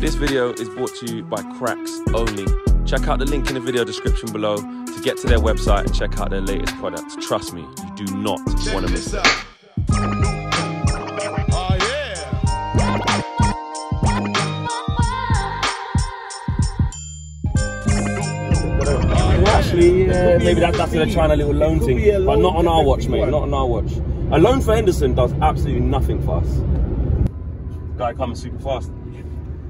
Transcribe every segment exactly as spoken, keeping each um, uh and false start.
This video is brought to you by Cracks Only. Check out the link in the video description below to get to their website and check out their latest products. Trust me, you do not want to miss it. Oh, yeah. Well, actually, yeah, maybe that, that's going to try on a little loan thing, but not on our watch, mate, not on our watch. A loan for Henderson does absolutely nothing for us. Guy coming super fast.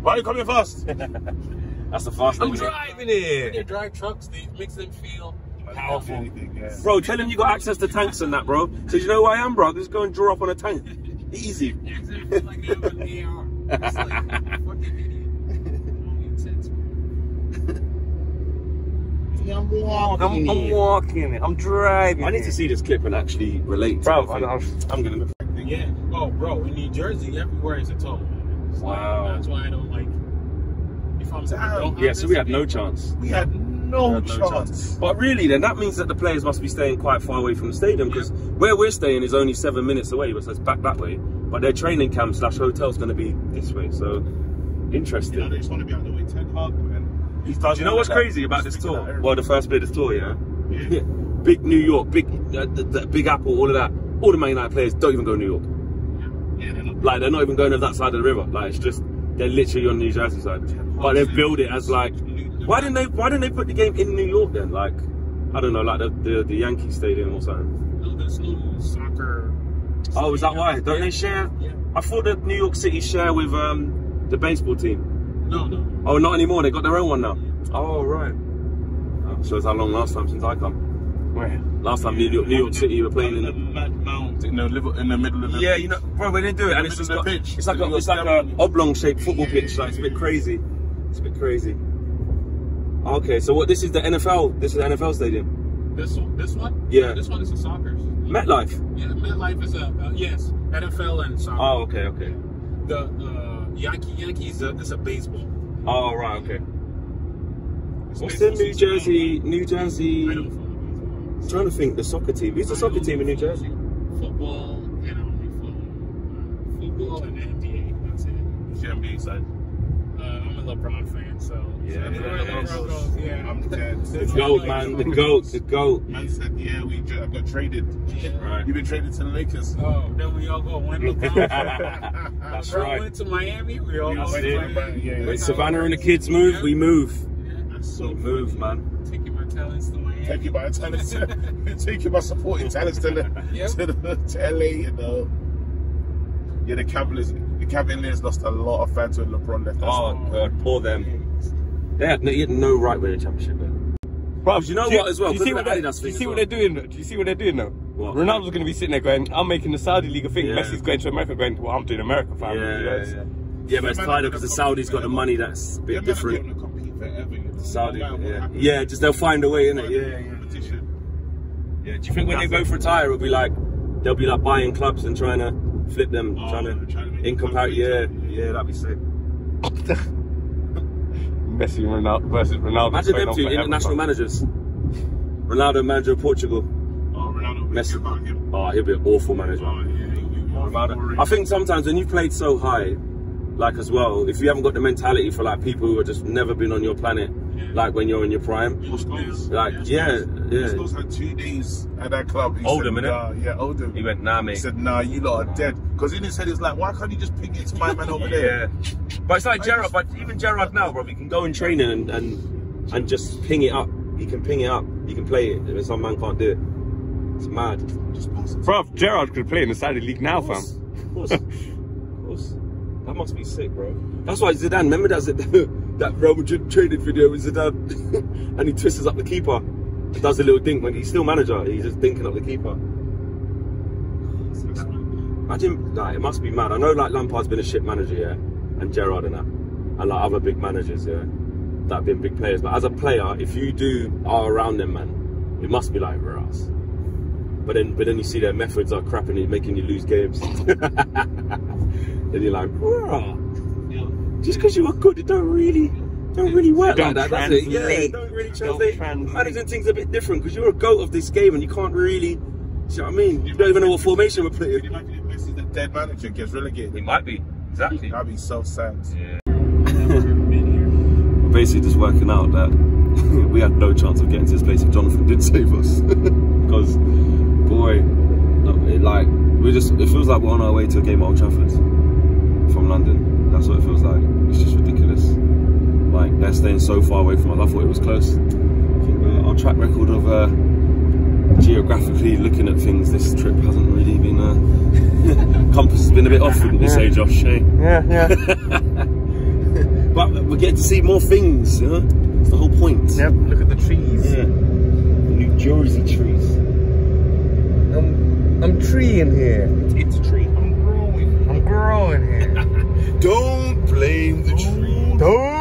Why are you coming fast? That's the fast thing. I'm driving it. When you drive trucks, they makes them feel powerful. Anything, yeah. Bro, tell him you got access to tanks and that, bro. So you know who I am, bro? Just go and draw up on a tank. Easy. Yeah, exactly. Like they have an A R. It's like, fucking idiot. I'm walking. I'm, I'm walking it. I'm driving. I need to see this clip and actually relate to it. Bro, I'm, I'm going to. Yeah. Oh, bro, in New Jersey, everywhere is a toll. Wow. Like, that's why I don't like. If I'm saying, yeah, so we had no chance. We had no, we had no chance. chance. But really, then that means that the players must be staying quite far away from the stadium, because yeah. where we're staying is only seven minutes away, so it's back that way. But their training camp slash hotel is going to be this way. So interesting. You know, they just want to be out of the way. Ted Hub and he's. Do you know like what's that, crazy about this tour? Well, the first bit of the tour, yeah. yeah. yeah. Big New York, big uh, the, the Big Apple, all of that. All the Man United players don't even go to New York. Yeah. Yeah, they're not like they're not even going to that side of the river. Like it's just. They're literally on New Jersey side, but they've built it as like, why didn't they? Why didn't they put the game in New York then? Like, I don't know, like the the, the Yankee Stadium or something. No, there's no soccer. Oh, is that why? Don't yeah. they share? Yeah. I thought that New York City share with um the baseball team. No, no. Oh, not anymore. They got their own one now. Yeah. Oh right. Oh, shows how long last time since I come. Where? Last time yeah. New York, New York City were playing in the Mount in the in the middle of the yeah, you know, bro, we didn't do it, and it's just got, pitch. It's like a, it's like an oblong-shaped football pitch, like it's a bit crazy, it's a bit crazy. Okay, so what? This is the N F L. This is the N F L stadium. This one, this one, yeah, this one is the soccer. MetLife. Yeah, MetLife is a uh, yes, N F L and soccer. Oh, okay, okay. The uh, Yankee Yankees uh, is a baseball. Oh right, okay. It's What's the New Jersey? New Jersey. I don't I'm trying to think the soccer team. Who's the soccer team in New Jersey? Football and only football. Football and N B A. That's it. It's the N B A side. Uh, I'm a LeBron fan, so yeah, so LeBron goes, yeah. I'm the dad. The goat, like, man. The goat. The goat. Man said, yeah, we I got traded. Yeah. Right. You've been traded to the Lakers. Oh, then we all go when LeBron. That's LeBron right. Went to Miami. We all go to Miami. Yeah, yeah. When Savannah and the kids move, yeah. we move. Yeah. That's so we move, funny. man. Talents to Miami. Take you by talents to, take you by supporting talents to the, yep. to, the to L A, you know. Yeah, the Cavaliers, the Cavaliers lost a lot of fans when LeBron left. Oh god, hard. poor them. They had, no, had no right winning the championship then. Bro, do you know do what you, as well? Do you see what, they, do you see what well. they're doing? Do you see what they're doing now? What? Ronaldo's going to be sitting there going, "I'm making the Saudi league a thing." Yeah. Messi's going to America, going, "Well, I'm doing America, family." Yeah, yeah, yeah. yeah, yeah but it's tighter because the Saudis got the money. That's a bit yeah, different. Saudi, yeah. yeah, just they'll find a way, innit? Yeah, yeah. Yeah. Do you think when they both retire, it'll be like they'll be like buying clubs and trying to flip them, oh, trying to, trying to income out? Yeah, yeah, that'd be sick. Messi Ronaldo versus Ronaldo. Imagine them two international managers. Ronaldo manager of Portugal. Oh, Ronaldo. Messi. Oh, he'll be an awful manager. Oh, yeah, Ronaldo. I think sometimes when you played so high, like as well, if you haven't got the mentality for like people who have just never been on your planet. Yeah. Like when you're in your prime, like yeah, yeah. He had two days at that club. He Oldham, said, nah. yeah, Oldham. He went, nah, mate. He said, nah, you lot are dead. Because in his head, it's like, why can't you just pick it to my man over there? Yeah, but it's like I Gerard. Just, but even Gerard now, bro, he can go in training and, and and just ping it up. He can ping it up. He can play it. And some man can't do it. It's mad. Just pass it. Bro, Gerard could play in the Saudi league now, of course, fam. Of course, of course. That must be sick, bro. That's why Zidane. Remember that Zidane. That Real Madrid traded video with Zidane, and he twists up the keeper. He does a little dink when he's still manager. He's just dinking up the keeper. Imagine, like, it must be mad. I know, like Lampard's been a shit manager, yeah, and Gerrard and that, and like other big managers, yeah, that have been big players. But as a player, if you do are around them, man, it must be like for us. But then, but then you see their methods are crap and it's making you lose games. Then you're like, bruh. Just because you were good, it don't really, don't really work don't like that, does it? Yeah, it don't really translate. Don't Managing things a bit different because you're a goat of this game and you can't really, do you know what I mean? You don't even know what formation we're playing. Can you imagine if Messi, the dead manager, gets relegated? He might be, exactly. That'd be so sad. Yeah. We're basically just working out that we had no chance of getting to this place if Jonathan did save us. Because, boy, it, like, we just, it feels like we're on our way to a game at Old Trafford from London. That's what it feels like. It's just ridiculous. Like, they're staying so far away from us. I thought it was close. I think uh, our track record of uh, geographically looking at things this trip hasn't really been uh, compass has been a bit off, wouldn't you yeah. say, Josh? Eh? Yeah, yeah. But we get to see more things, you know? That's the whole point. Yep, look at the trees. Yeah. The New Jersey trees. I'm, I'm treeing here. It's, it's a tree. I'm growing. I'm growing here. Don't blame the Don't tree. Don't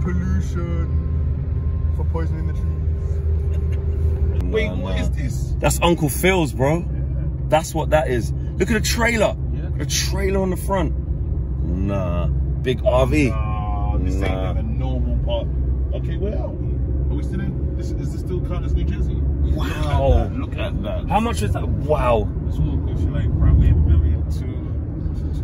pollution for poisoning the trees. Wait, what is this? That's Uncle Phil's, bro. That's what that is. Look at the trailer. Yeah. The trailer on the front. Nah. Big R V. Nah, this nah. ain't a normal part. Okay, where are we? Are we still in? This, is this still count as New Jersey? Wow. Look at that. Look at that. How much is that? Wow. It's all good. You're like, bro, we have a million two.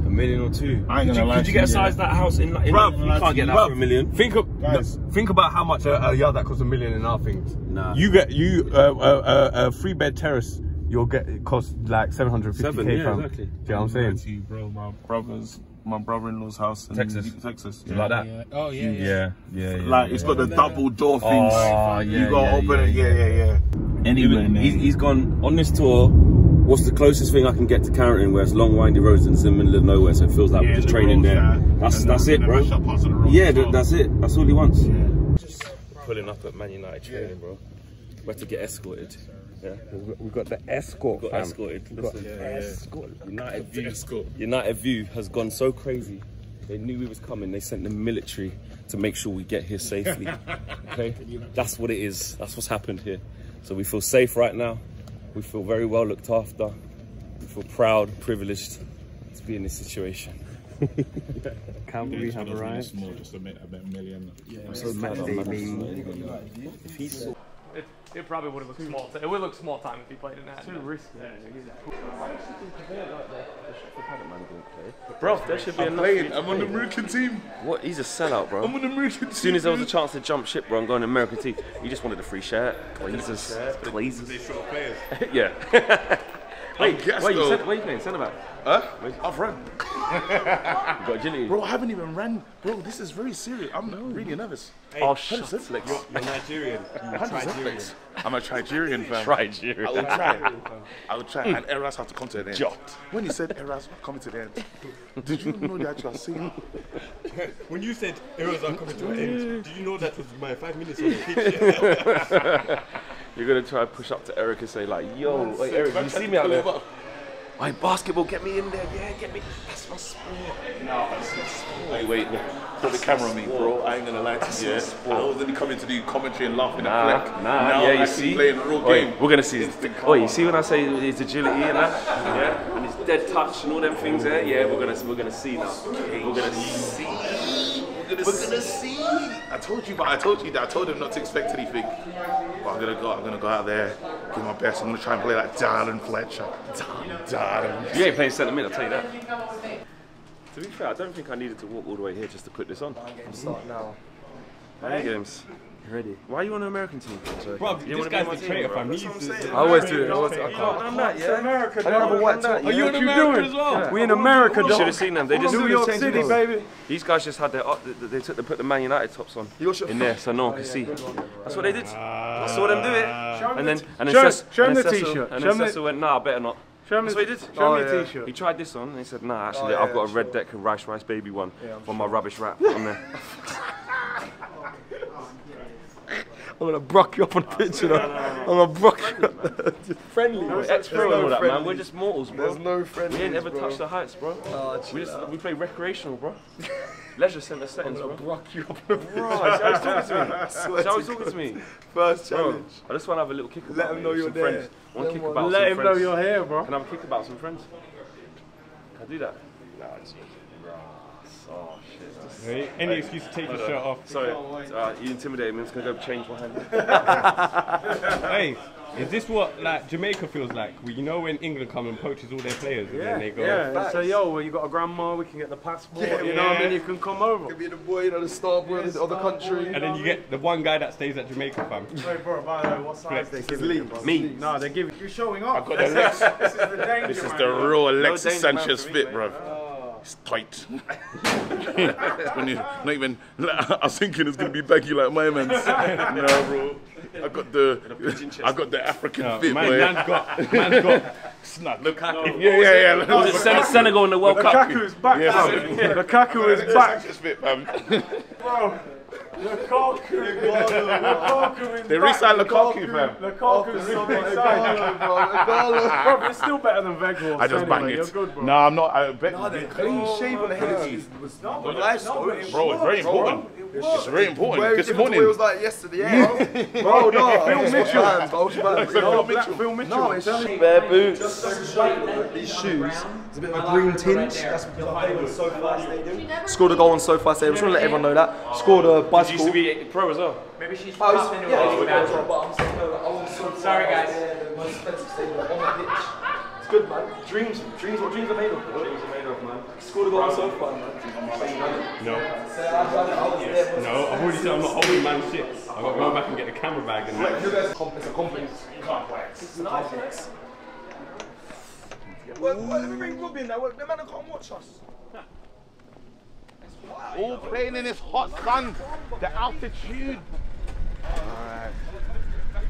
A million or two. I ain't gonna could you, lie could you get a size yeah. that house in? in Bruv, you can't get that Bruv, for a million. Think of, guys, no, think about how much a, a yard that costs a million in our things. Nah. You get you a uh, uh, uh, three bed terrace. You'll get it costs like seven hundred fifty k. Yeah, from, exactly. Do you know what I'm saying? Bro, my brothers, my brother-in-law's house in Texas, Texas. Yeah. Like that. Yeah. Oh yeah, yeah. Yeah, yeah, yeah like yeah, it's yeah. got the double door things. Oh, you yeah, gotta yeah, open yeah, it. Yeah, yeah, yeah. yeah. Anyway, he, he's, he's gone on this tour. What's the closest thing I can get to Carrington where it's long windy roads and it's in the middle of nowhere, so it feels like yeah, we're just the training roads, there. Yeah. That's that's it, bro. Yeah, well. that's it. That's all he wants. Yeah. Just pulling up at Man United training, yeah. bro. We have to get escorted. Yeah, we got the escort. We got fam. escorted. We got yeah, escort. Yeah. United View. Escort. United View has gone so crazy. They knew we was coming. They sent the military to make sure we get here safely. Okay, that's what it is. That's what's happened here. So we feel safe right now. We feel very well looked after. We feel proud, privileged to be in this situation. Can't believe we have arrived. It, it probably would have looked small. It would look small time if he played in that. Too risky. Yeah, exactly. Bro, that should be I'm enough. Playing. I'm on the American team. What? He's a sellout, bro. I'm on the American team. As soon as there was a chance to jump ship, bro, I'm going to American team. You just wanted a free shirt. Glazers. Glazers. These sort of players. Yeah. Wait, wait, wait you said, where are you playing? Centre back? Huh? Wait. I've run. You got agility. Bro, I haven't even ran. Bro, this is very serious. I'm no. really nervous. Hey, oh, shut up, Flex. You're, you're Nigerian. You're Trigerian. I'm a Trigerian fan. Trigerian. I will try. I will try. And Eras have to come to an end. Jot. When you said Eras are coming to the end, did you know that you are saying? When you said Eras are coming to an end, did you know that was my five minutes on the pitch? You're going to try to push up to Eric and say like, yo, wait, hey, Eric, you see me out there? My basketball, get me in there, yeah, get me. That's my sport. No, that's my sport. Wait, wait, put the camera on me, bro. I ain't gonna lie to you. I was only coming to do commentary and laughing nah, at Fleck. Nah, now yeah, you I see. Playing a real game. Oi, we're gonna see. Oh, you see when I say his agility and that, yeah, and his dead touch and all them things there, yeah, we're gonna we're gonna see now. We're gonna see. We're gonna, we're gonna see. I told you, but I told you that I told him not to expect anything. But I'm gonna go. I'm gonna go out there, give my best. I'm gonna try and play like Darren Fletcher. Darren. Darren. You ain't playing centre mid. I'll tell you that. To be fair, I don't think I needed to walk all the way here just to put this on. I'm starting now. Hey, James. You ready? Why are you on an American team? Bro, you this guy's the traitor, fam. I always do it. I always do it. I can't. I'm not, yeah. America, I don't have a white top. Are you in America as well? Yeah. We in America, dog. You should have seen them. They just New York City, baby. These guys just had their up. They, they took. They put the Man United tops on in there, so no one could see. That's what they did. I saw them do it. And then, and then, show them the T-shirt. And then Cecil went, nah, I better not. Show him, That's what he did. Show oh, me a yeah. t-shirt. He tried this on and he said, nah, actually, oh, yeah, I've got a red sure. Declan Rice Rice Baby one yeah, for sure. my rubbish wrap on there. I'm going to brock you up on the pitch, you know. I'm going to brock you up. Friendly. We're ex-pro and all that, man. We're just mortals, bro. There's no friendly. We ain't ever touched the heights, bro. Oh, we, just, we play recreational, bro. Leisure centre settings, bro. I'm going to brock you up on the pitch. Bro, that's how he's talking to me. That's how he's talking to me. First challenge. I just want to have a little kick about Let him know you're there. One kick about Let him friends. know you're here, bro. Can I have a kick about some friends? Can I do that? Nah, it's Oh, shit. Any, any excuse to take your shirt off. Sorry, uh, you intimidated me. I'm just going to go change my hand. Hey, Is this what like Jamaica feels like? Well, you know when England come and poaches all their players and yeah, then they go. Yeah, and say, yo, well, you got a grandma, we can get the passport, yeah, you yeah. know what I mean? You can come over. You can be the boy, you know, the star boy of the other country. And then you get the one guy that stays at Jamaica, fam. Wait, bro, by the way, what size Flex. They give me? No, they give you showing off. I've got the Lex. This is the danger, This is the man. Real Alexis no Sanchez fit, bro. Oh. It's tight. When you, not even, I was thinking it's going to be baggy like my man's. No, bro. I got the, I got the African no, fit. Man, man's got, man's got snug. Lukaku. No, yeah, yeah, yeah. No, Sen Senegal in the World Cup. Lukaku is back. Yeah, yeah. Lukaku is back. Fit, man. Bro, Lukaku, Lukaku is they re-signed Lukaku, man. Lukaku is so excited, bro. Bro, it's still better than Weghorst. I just bang it. Good, no, I'm not. I bet. No, the clean shave on the head was not. Bro, it's very important. It's very important. This morning it was like yesterday. Yeah. Bro, no. Phil Mitchell. Phil Mitchell. Phil Mitchell. No, it's bare boots. These shoes. It's a bit of a green tinge. That's because they were so fast. They do. Scored a goal on so fast. I just want to let everyone know that. Scored a bicycle. She used to be pro as well. Maybe she's fast anyway. Sorry guys. The most expensive stadium on the pitch. It's good, man. Dreams, dreams, what dreams are made of? What dreams are made of, man? Scored a goal on so far, man. No. No, I've already said I'm not holding man shit. I've got to go back and get the camera bag and that. It's a complex. You can't flex. It's a complex. Well, let me bring Robbie in now. The man can't watch us. All playing in this hot sun, the altitude. Right.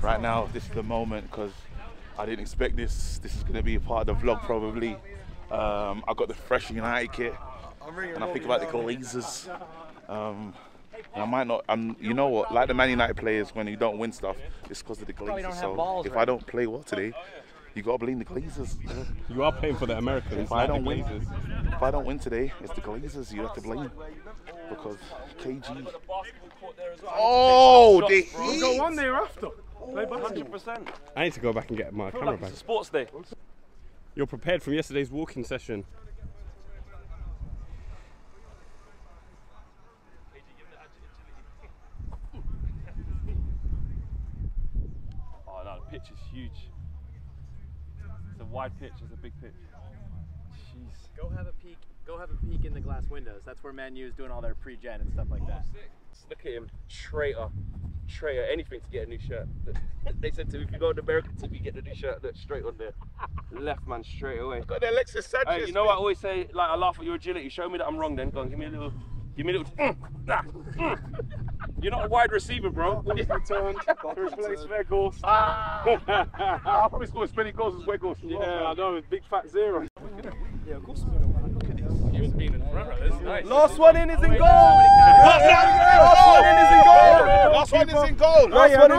Right now, this is the moment because I didn't expect this. This is going to be a part of the vlog probably. Um, I got the fresh United kit, and I think about the glazers. Um, and I might not. Um, you know what? Like the Man United players, when you don't win stuff, it's because of the glazers. So if I don't play well today, you gotta blame the Glazers. You are playing for the Americans. If I don't win, if I don't win today, it's the Glazers you have to blame because K G. Oh, the heat! Go on thereafter. Play by one hundred percent. I need to go back and get my camera back. It's a sports day. You're prepared from yesterday's walking session. Oh no, the pitch is huge. Wide pitch is a big pitch. Jeez. Go have a peek. Go have a peek in the glass windows. That's where Man U is doing all their pre-gen and stuff like that. Look at him, traitor, traitor. Anything to get a new shirt. They said to me, if you go to America, if you get a new shirt, look straight on there. Left man straight away. Got the Alexis Sanchez. Hey, you know what I always say? Like I laugh at your agility. Show me that I'm wrong. Then go on, give me a little, give me a little. Mm, nah, mm. You're not a wide receiver, bro. He's returned. Replace Weghorst. I'll probably score as many goals as Weghorst. Yeah, well, I know. It's big fat zero. Yeah, of course. Look at this. You've been in the front row. Nice. Last one in is in goal. Last one in is in goal. Last one is in goal. Last one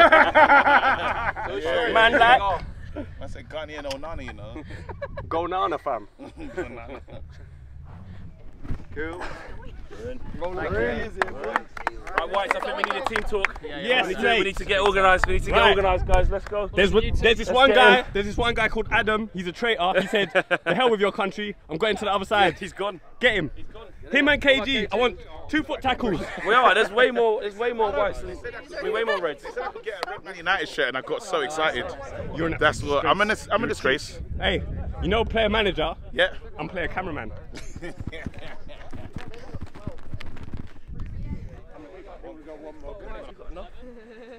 in is in goal. Man, like. That's a Ghanaian Onana, you know. Go Nana, fam. Go Nana. Cool. Right, Whites, I think we need a team talk. Yeah, yeah. Yes, we need, to, we need to get organised. We need to get right. organised, guys. Let's go. There's, there's this Let's one guy. In. There's this one guy called Adam. He's a traitor. He said, "The hell with your country. I'm going to the other side." Yeah, he's gone. Get him. He's gone. Him and K G. I want two foot tackles. Well, right, there's way more. There's way more Whites. There's way more Reds. I said I could get a red Man United shirt, and I got so excited. You're That's what I'm in. A, I'm in disgrace. Hey, you know, player manager. Yeah. I'm player cameraman.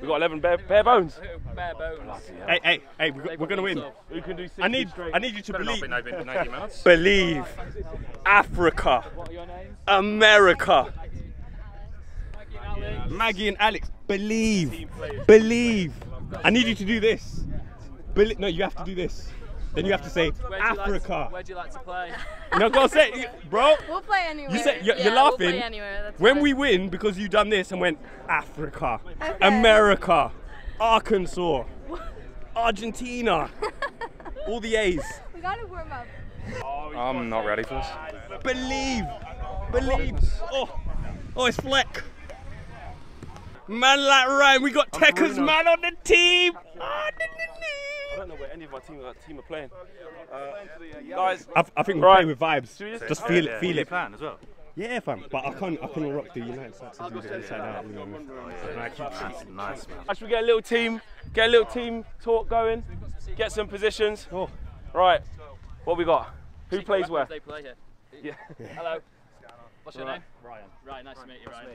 We got eleven bare, bare bones. Bare bones. Hey, hey, hey! We got, we're gonna win. Who can do sixty I need, straight? I need you to believe. Believe, Africa, America, Maggie and Alex. Believe, believe. I need you to do this. Bel no, you have to do this. Then you have to say where Africa. Like to, where do you like to play? No, go say, bro. We'll play anywhere. You said you're, yeah, you're laughing. We'll play anywhere. That's when fine. We win because you done this and went Africa, okay. America, Arkansas, Argentina, all the A's. We gotta warm up. Oh, I'm not ready for this. Believe, believe. Oh, oh, it's Fleck. Man like Ryan, we got Tekka's man on the team. Oh, I don't know where any of my team, our team are playing. Uh, guys, I, I think we're right. playing with vibes. Just, just feel it, feel it. Plan as well. Yeah, fam, but I can't, I can't rock the United side to do the inside out. You know what I mean? Nice, man. Should we get a little team, get a little team talk going, get some positions? Oh. Right, what we got? Who plays where? They play here. Yeah. Yeah. Hello. What's your name? Ryan. Ryan, nice to meet you, Ryan.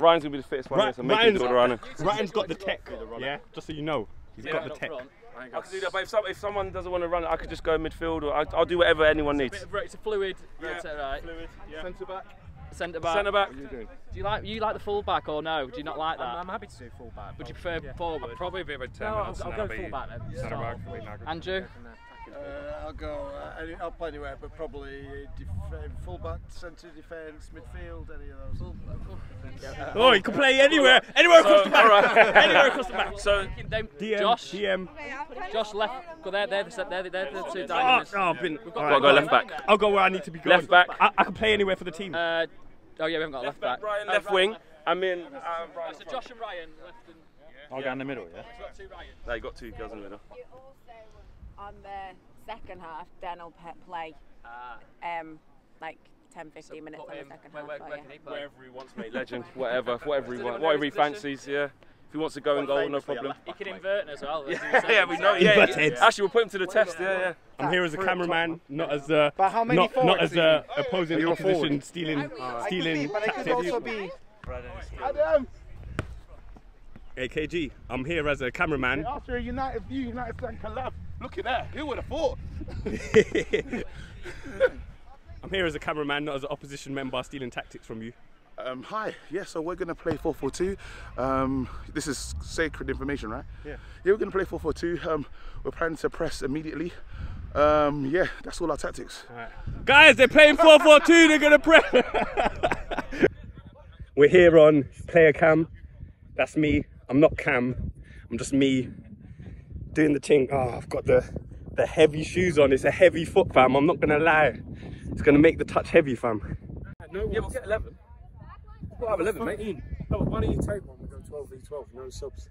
Ryan's going to be the fittest one here, so make him go around. Ryan's got the tech, yeah? Just so you know, he's got the tech. I could do that, but if, some, if someone doesn't want to run it, I could just go midfield, or I, I'll do whatever anyone needs. It's a, bit of, it's a fluid, yeah. Rotor, right? Fluid, yeah. Centre back. Centre back. Centre back. What are you doing? Do you like you like the full back or no? Do you not like that? I'm, I'm happy to do full back. Would you prefer yeah. forward? I'd probably be about ten no, minutes. I'll, I'll go full back then. Yeah. Centre back. Yeah. Andrew. Uh, I'll go. Uh, any, I'll play anywhere, but probably full back, centre defence, midfield, any of those. Yeah. Oh, you can play anywhere, anywhere so, across the back. Right. Anywhere across the back. So, D M, Josh, D M. Josh left. Go there. They're the, they're the, they're the two diamonds. Oh, oh, I've been. We've got, right, got to go left back. I'll go where I need to be going. Left back. I, I can play anywhere for the team. Uh, oh yeah, we haven't got left, left back. back. Ryan, left oh, wing. Left. I mean, um, Ryan so Josh and Ryan. Left and, yeah. I'll go in the middle. Yeah. You got two Ryans. No, you got two girls in the middle. On the second half, Dan will play um, like ten fifteen so minutes on the second where, half. Where, where yeah. he wherever he wants, mate, legend, whatever, whatever he wants, whatever he fancies, yeah. If he wants to go and goal, no problem. He can invert as well. Yeah, yeah, we know. Yeah, yeah. Yeah. Actually, we'll put him to the test, yeah, yeah. I'm here as a cameraman, not as a, but how many not, not as a oh, opposing your opposition, stealing, uh, stealing. But it could also be Adam. Hey, K G, I'm here as a cameraman. After a United View, United Stand collab. Look at that, who would have thought? I'm here as a cameraman, not as an opposition member stealing tactics from you. Um, hi, yeah, so we're going to play four four two. Um, this is sacred information, right? Yeah. Yeah, we're going to play four four two. Um, we're planning to press immediately. Um, yeah, that's all our tactics. All right. Guys, they're playing four four two, they're going to press. We're here on player cam. That's me. I'm not Cam, I'm just me doing the thing. Oh, I've got the, the heavy shoes on. It's a heavy foot, fam. I'm not going to lie. It's going to make the touch heavy, fam. No, yeah, we'll get eleven. We'll have eleven, mate. Oh, why don't you take one? We'll go twelve v twelve, no subs.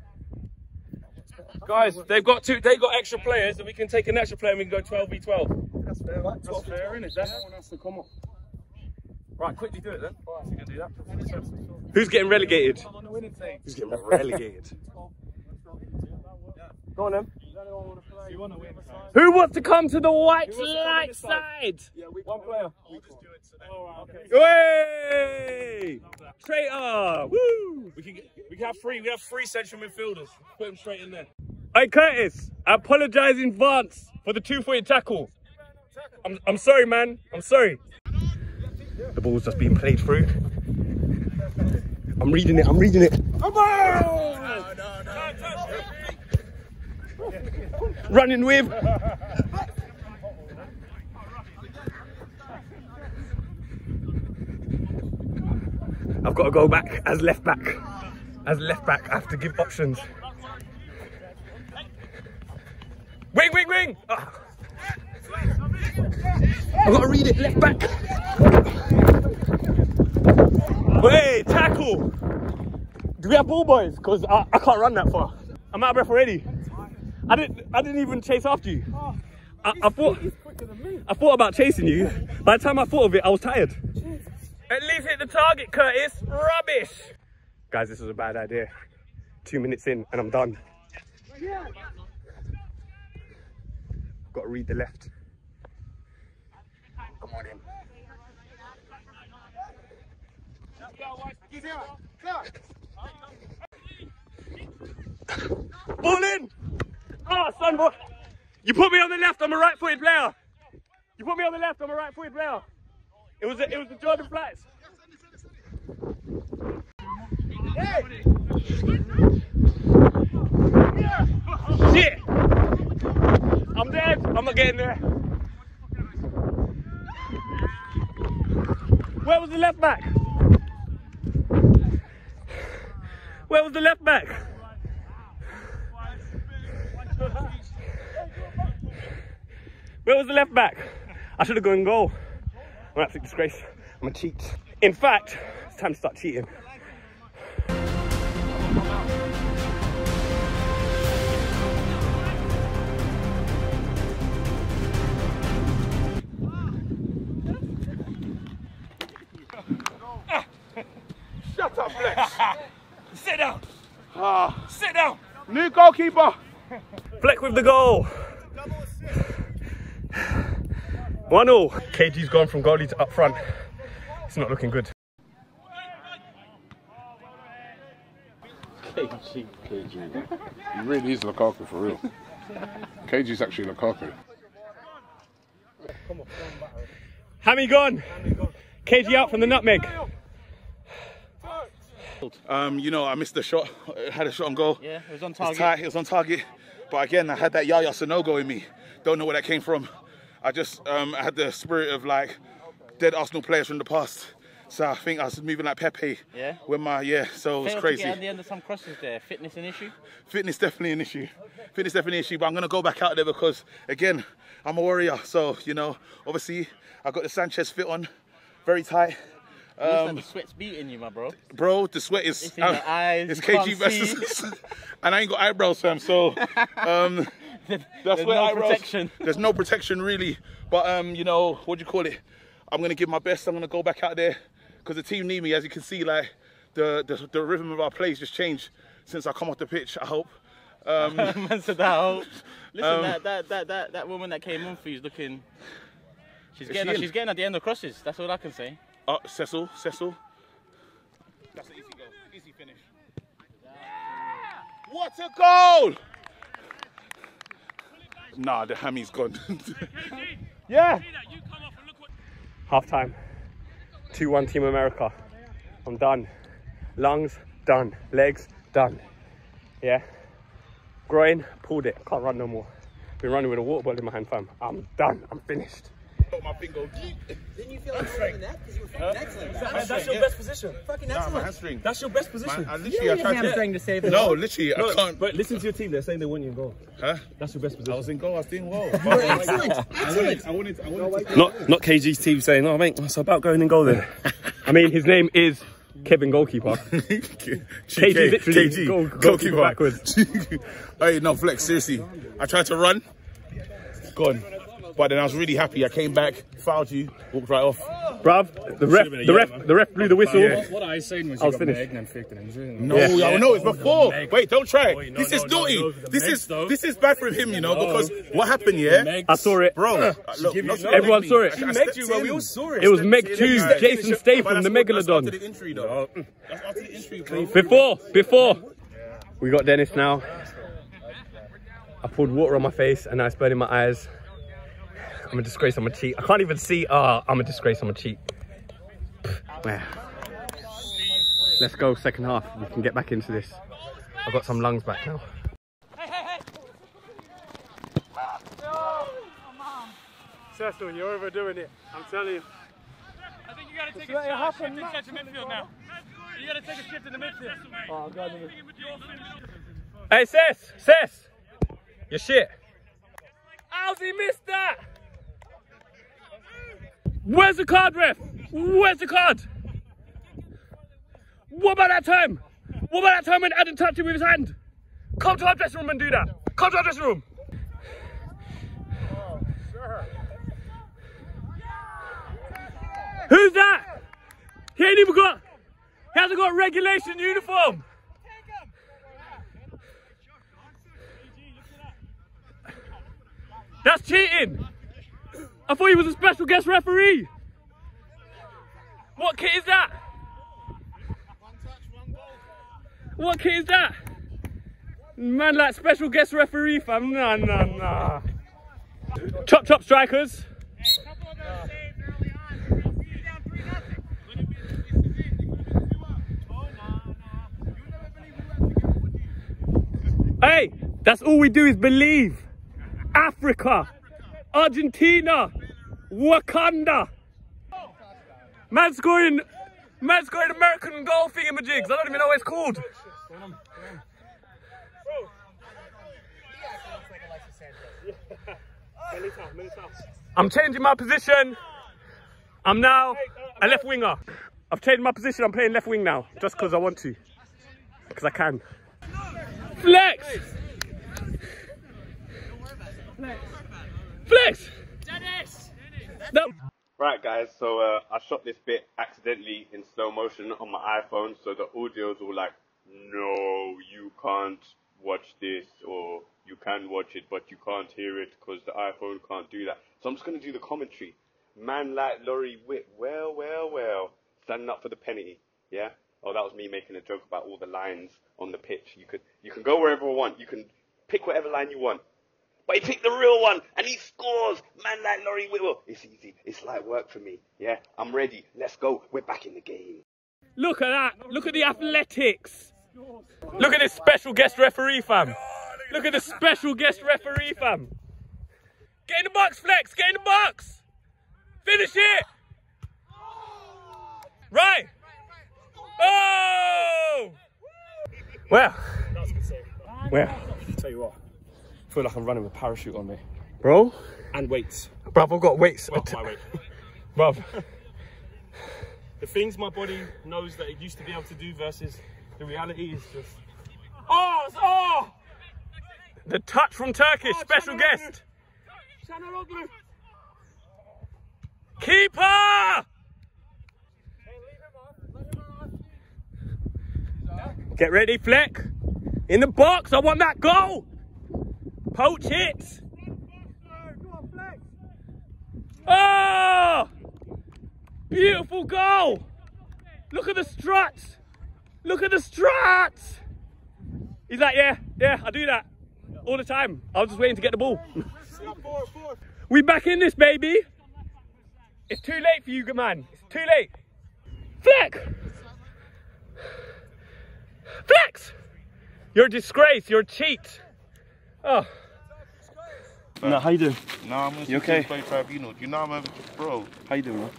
Guys, they've got two. They've got extra players, and we can take an extra player and we can go twelve v twelve. That's fair, right? That's fair, isn't it? That's someone has to come up. Right, quickly do it then. Right, you can do that. Who's getting relegated? Who's getting relegated? Go on then. Who wants to come to the white light side? Yeah, we, one player. We'll just do it today. Oh, okay. Hey! Traitor! Woo! We can, get, we can have three. We have three central midfielders. Put them straight in there. Hey Curtis, I apologise in advance for the two-footed tackle. I'm, I'm sorry, man. I'm sorry. The ball's just being played through. I'm reading it, I'm reading it. Come on! No, no, no. Running with. I've got to go back as left back. As left back, I have to give options. Wing, wing, wing! Oh. I've got to read it, left back. Wait, tackle. Do we have ball boys? Because I, I can't run that far. I'm out of breath already. I didn't, I didn't even chase after you. I, I, thought, I thought about chasing you. By the time I thought of it, I was tired. At least hit the target, Curtis. Rubbish. Guys, this was a bad idea. Two minutes in and I'm done. Got to read the left. Come on in. Ball in! Oh, son, boy. You put me on the left, I'm a right-footed player. You put me on the left, I'm a right-footed player. It was, a, it was the Jordan Flats. Hey! Shit! I'm dead. I'm not getting there. Where was the left back? Where was the left back? Where was the left back? I should have gone goal. I'm an absolute disgrace. I'm a cheat. In fact, it's time to start cheating. Sit down. Oh. Sit down. New goalkeeper. Fleck with the goal. one nil. K G's gone from goalie to up front. It's not looking good. K G, K G. He really is Lukaku for real. K G's actually Lukaku. Hammy gone. K G out from the nutmeg. Um, you know, I missed the shot. I had a shot on goal. Yeah, it was on target. It was tight, it was on target. But again, I had that Yaya Sanogo in me. Don't know where that came from. I just um, I had the spirit of like dead Arsenal players from the past. So I think I was moving like Pepe. Yeah. When my yeah, so it was Failed crazy. To get at the end of some crosses there. Fitness an issue? Fitness definitely an issue. Fitness definitely an issue, but I'm gonna go back out there because again, I'm a warrior. So, you know, obviously I got the Sanchez fit on, very tight. Um, the sweat's beating you, my bro. Bro, the sweat is. It's in um, your eyes. It's K G versus. And I ain't got eyebrows, fam. So, um, that's there's no eyebrows. Protection. There's no protection, really. But um, you know, what do you call it? I'm gonna give my best. I'm gonna go back out there because the team need me. As you can see, like the the, the rhythm of our plays just changed since I come off the pitch. I hope. Um, Man said that. Hope. Listen, um, that, that that that that woman that came on for you is looking. She's is getting. She she's getting at the end of crosses. That's all I can say. Oh, Cecil, Cecil. That's an easy goal, easy finish. Yeah. What a goal! Nah, the hammy's gone. Yeah! Half time. two one Team America. I'm done. Lungs, done. Legs, done. Yeah? Groin, pulled it. Can't run no more. Been running with a water bottle in my hand, fam. I'm done. I'm finished. My finger. Didn't you feel like doing that? Because you were fucking uh, excellent. Exactly. Man, that's your yeah. best position. Fucking excellent. Nah, my hamstring. That's your best position. Man, I literally, yeah, I tried hamstring to save it. No, literally, no, I can't. But listen to your team. They're saying they want you in goal. Huh? That's your best position. I was in goal. I was doing well. Excellent. Excellent. I wanted. I wanted. I wanted to not, not K G's team saying, "Oh, mate, it's about going in goal." Then, I mean, his name is Kevin Goalkeeper. K G literally K G. Goal, goalkeeper, goalkeeper backwards. Hey, no, Flex. Seriously, I tried to run. Gone. But then I was really happy. I came back, fouled you, walked right off. Bruv, the ref, the ref, the ref blew the whistle. Yeah. What I was saying was you got Meg and Fickton injury. No, yeah. Yeah. no, it's before. Wait, don't try. Boy, no, this is no, naughty. No, this is though. this is bad for him, you know, no. because what happened, yeah? I saw it, bro. Uh, look, no, everyone me. saw it. She megged you, bro. We all saw it. It was Meg two, Jason Statham, the Megalodon. That's after the injury, though. That's after the injury, bro. Before, before, we got Dennis now. I poured water on my face and I was burning my eyes. I'm a disgrace, I'm a cheat. I can't even see. Ah, uh, I'm a disgrace, I'm a cheat. Yeah. Let's go, second half. We can get back into this. I've got some lungs back now. Hey, hey, hey! Cecil, you're overdoing it. I'm telling you. I think you gotta take a shift in central midfield now. You gotta take a shift in the midfield. Oh, God. Hey, Cess! Cess! You're shit. How's he missed that? Where's the card, ref? Where's the card? What about that time? What about that time when Adam touched him with his hand? Come to our dressing room and do that. Come to our dressing room. Oh, sure. Who's that? He ain't even got. He hasn't got a regulation uniform. That's cheating. I thought he was a special guest referee. What kit is that? One touch, one goal. What kit is that? Man, like special guest referee, fam. Nah, nah, nah. Chop, chop, strikers. Hey, couple of those saves early on. You're down three nothing. Couldn't be the same. They couldn't have you up. Oh, nah, nah. You never believe you have to get would you? Hey, that's all we do is believe. Africa, Argentina, Wakanda. Man's going, man's going American goal thingamajigs. I don't even know what it's called. Bro. I'm changing my position. I'm now a left winger. I've changed my position. I'm playing left wing now, just because I want to, because I can. Flex. Flex! Dennis! No. Right guys, so uh, I shot this bit accidentally in slow motion on my iPhone, so the audio is all like no, you can't watch this, or you can watch it, but you can't hear it because the iPhone can't do that. So I'm just going to do the commentary. Man like Laurie Whip, well, well, well, standing up for the penalty, yeah? Oh, that was me making a joke about all the lines on the pitch. You could, you can go wherever you want. You can pick whatever line you want. But he picked the real one, and he scores. Man like Laurie Whitwell. It's easy. It's light work for me. Yeah, I'm ready. Let's go. We're back in the game. Look at that. Look at the athletics. Look at this special guest referee, fam. Look at the special guest referee, fam. Get in the box, Flex. Get in the box. Finish it. Right. Oh! Well. That's a good save. Well. Tell you what. I feel like I'm running with a parachute on me. Bro? And weights. Bruv, I've got weights. Well, my weight. Bruv. The things my body knows that it used to be able to do versus the reality is just... Oh! Oh! The touch from Turkish, oh, special guest. Şanaloglu. Keeper! Get ready, Fleck. In the box, I want that goal. Poach it! Oh! Beautiful goal! Look at the struts! Look at the struts! He's like, yeah, yeah, I do that all the time. I was just waiting to get the ball. We back in this, baby. It's too late for you, good man. It's too late. Flex! Flex! You're a disgrace. You're a cheat. Oh. No, how you doing? No, I'm you okay? Play tribunal. You know I'm over, bro. How you doing, bro?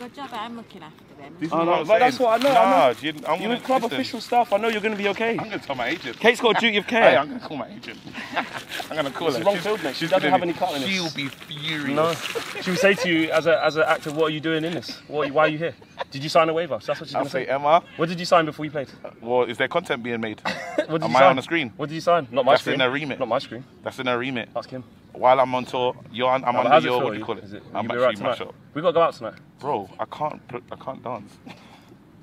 Good job. I'm looking after them. Oh, no, but that's what I know. Nah, I know. You, I'm you're with club listen. Official stuff. I know you're going to be okay. I'm going to tell my agent. Kate's got a duty of care. Hey, I'm going to call my agent. I'm going to call her. It's a long field, mate. She doesn't have any cut in this. She'll be furious. No. She would say to you, as a as an actor, what are you doing in this? What? Are, why are you here? Did you sign a waiver? So that's what she's going to say. say. Emma. What did you sign before you played? Uh, well, is there content being made? What did Am you I sign? on the screen? What did you sign? Not my That's screen. That's in her remit. Not my screen. That's in her remit. Ask him. While I'm on tour, you're on, I'm no, under your, what do you call it? it I'm actually right mash up. We've got to go out tonight. Bro, I can't, I can't dance.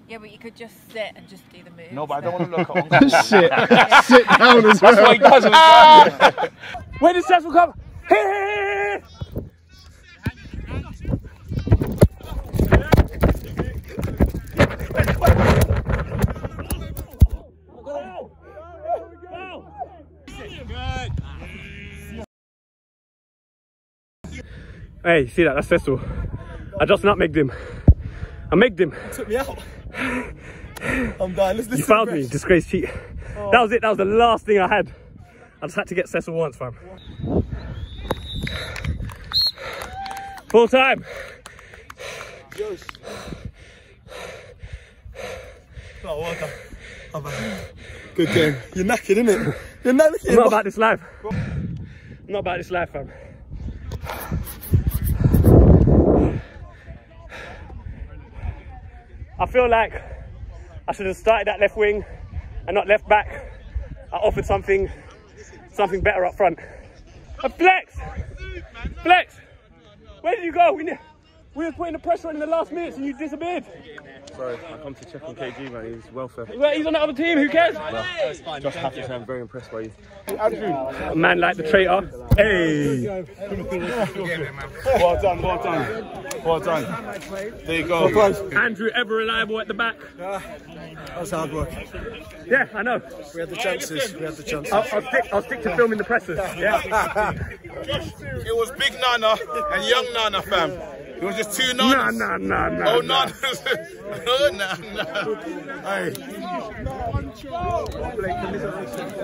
Yeah, but you could just sit and just do the moves. No, but I don't so. want to look at Sit, yeah. sit down as well. That's what he does. Ah! Where does Cecil come? Here! Hey, you see that? That's Cecil. I just nutmegged him. I megged him. You took me out. I'm dying. Let's listen. You found me. Disgrace cheat. Oh. That was it. That was the last thing I had. I just had to get Cecil once, fam. Full time. Yosh. Oh, well done. Oh, man. Good game. You're knackered, innit? You're knackered. I'm not about this life. I'm not about this life, fam. I feel like I should have started that left wing and not left back. I offered something, something better up front. And Flex, Flex, where did you go? We, we were putting the pressure on in the last minutes and you disappeared. Sorry, I come to check on K G, man. He's welfare. Well, he's on the other team. Who cares? Well, just happy to say I'm very impressed by you. A man like the traitor. Hey. Well done. Well done. Well done. There you go. Andrew, ever reliable at the back. Uh, that was hard work. Yeah, I know. We had the chances. We had the chances. I'll, I'll, stick, I'll stick to yeah. filming the presses. Yeah. It was big Nana and young Nana, fam. It was just two Nanas. Nah, nah, nah, nah. Oh, nah. Nanas.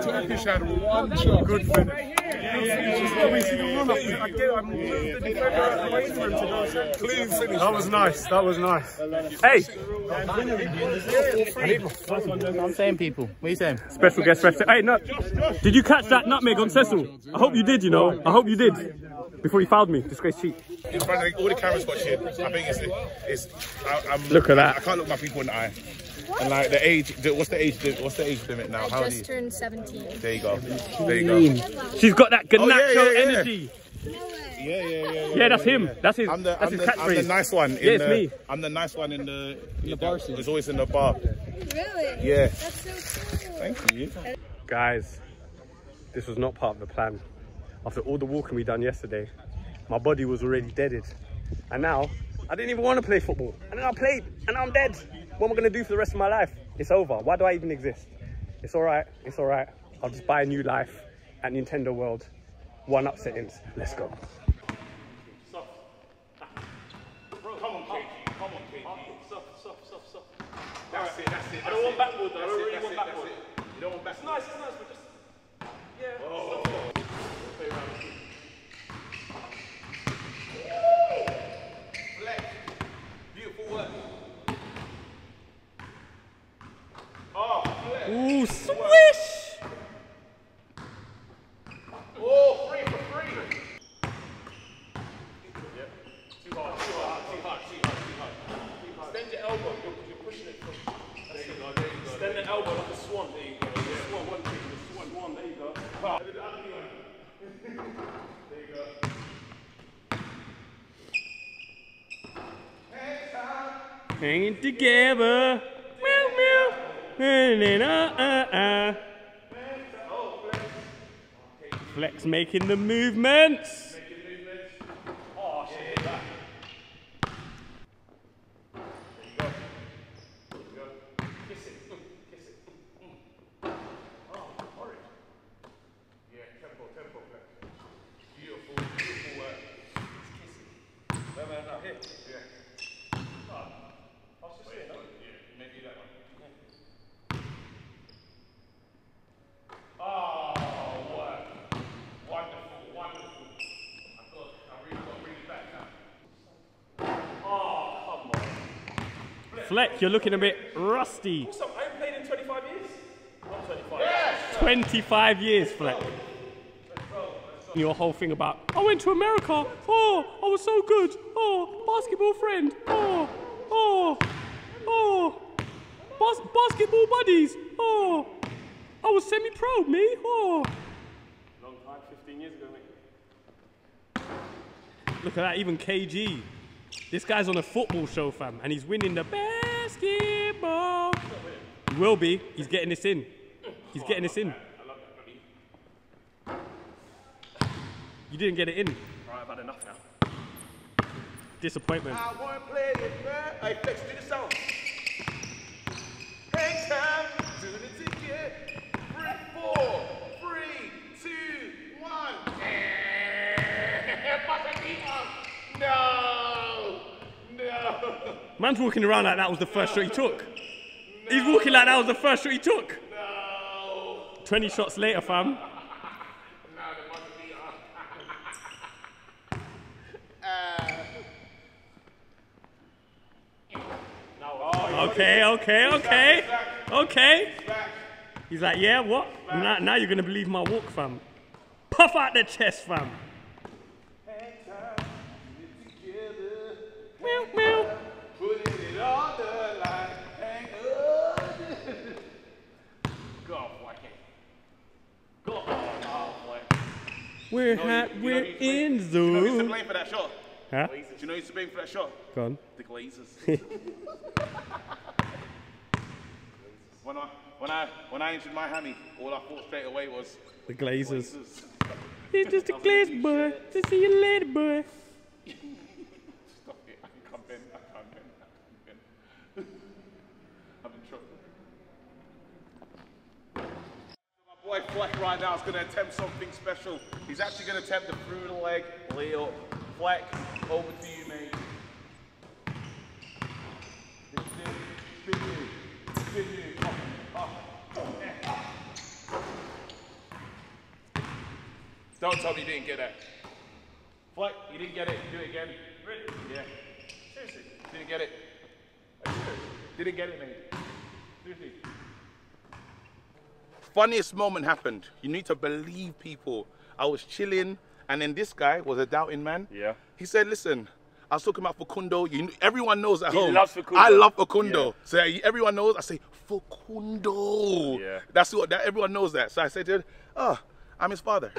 Turkish had one shot. Good finish. That was nice, that was nice. Hey! I'm saying people, what are you saying? Special guest ref. Hey, no. Did you catch that nutmeg on Cecil? I hope you did, you know. I hope you did. Before you fouled me, disgrace cheat. In front of all the cameras watching, I think it's... it's I, I'm, look at that. I can't look my people in the eye. And like the age, what's the age, what's the age limit now? I How just you? turned seventeen. There you go. There you go. She's got that Garnacho oh, yeah, yeah, yeah. energy. No way. Yeah, yeah, yeah. Yeah, yeah that's yeah, him. Yeah. That's his. I'm the, that's I'm his the, I'm the nice one. In yeah, it's the, me. I'm the nice one in the in the bar. It's always in the bar. Really? Yeah. That's so cool. Thank you, guys. This was not part of the plan. After all the walking we done yesterday, my body was already deaded, and now I didn't even want to play football. And then I played, and now I'm dead. What am I gonna do for the rest of my life? It's over. Why do I even exist? It's all right. It's all right. I'll just buy a new life at Nintendo World. One up settings. Let's go. Come on, K G. Come on, K G. Stop, stop, stop, stop. That's it, that's it. I don't want backboard, though. I don't really want backboard. You don't want backboard. It's nice, it's nice, but just. Yeah. Oh. Flex. Beautiful work. Oh, Flex. Ooh, swish. Oh, free for free! Yep. Too hard, too hard, too hard, too hard, too hard. Too hard. Extend your elbow, you're, you're pushing it. There you go, there you go. Extend the elbow like a swan, there you go. Like yeah. Swan, one thing, the swan, one, there you go. Wow. There you go. Hanging together. Meow, meow. And then, uh, uh, uh. Flex making the movements. Making movements. Oh, shit. Yeah. There you go. There you go. Kiss it. Kiss it. Mm. Oh, orange. Yeah, tempo, tempo, Flex. Beautiful, beautiful work. Kiss it. No, no, no, here. Yeah. Oh, I was just saying that one. Yeah, maybe that one. Yeah. Oh. Fleck, you're looking a bit rusty. Awesome. I haven't played in twenty-five years. Not twenty-five. Yes. twenty-five years, Fleck. Let's roll. Let's roll. Your whole thing about, I went to America. Oh, I was so good. Oh, basketball friend. Oh, oh, oh. Bas basketball buddies. Oh, I was semi-pro, me. Oh. Long time, fifteen years ago, mate. Look at that, even K G. This guy's on a football show, fam, and he's winning the basketball. He will be. He's getting this in. He's getting this in. You didn't get it in. Right, I've had enough now. Disappointment. I won't play this, man. Hey, Flex, do the sound. Hang time, do the ticket. Three, four, three, two, one. No. Man's walking around like that was the first no. shot he took. No. He's walking like that was the first shot he took. No. twenty shots later, fam. No, they must be on. Okay, okay, okay. Okay. He's like, yeah, what? Now, now you're going to believe my walk, fam. Puff out the chest, fam. Meow, meow. Putting it on the line, hang on. Go off, boy. Go off, boy. We're hat, we're in zone. Do you know who's to blame for that shot? Huh? Do you know who's to blame for that shot? Go on. The Glazers. when, I, when, I, when I injured my hammy, all I thought straight away was... The Glazers. Glazers. It's just a glaze, boy. Just see you later, boy. My boy Fleck right now is going to attempt something special. He's actually going to attempt the through the leg layup. Fleck, over to you, mate. Spin you, spin you, up, up, up. Don't tell me you didn't get it. Fleck, you didn't get it. Do it again. Really? Yeah. Seriously? Didn't get it. Didn't get it, mate. Seriously. Funniest moment happened. You need to believe people. I was chilling, and then this guy was a doubting man. Yeah. He said, "Listen, I was talking about Facundo. You, everyone knows at he home. He loves Facundo. I love Facundo. Yeah. So everyone knows. I say Facundo. Yeah. That's what that everyone knows that. So I said to him, oh, I'm his father.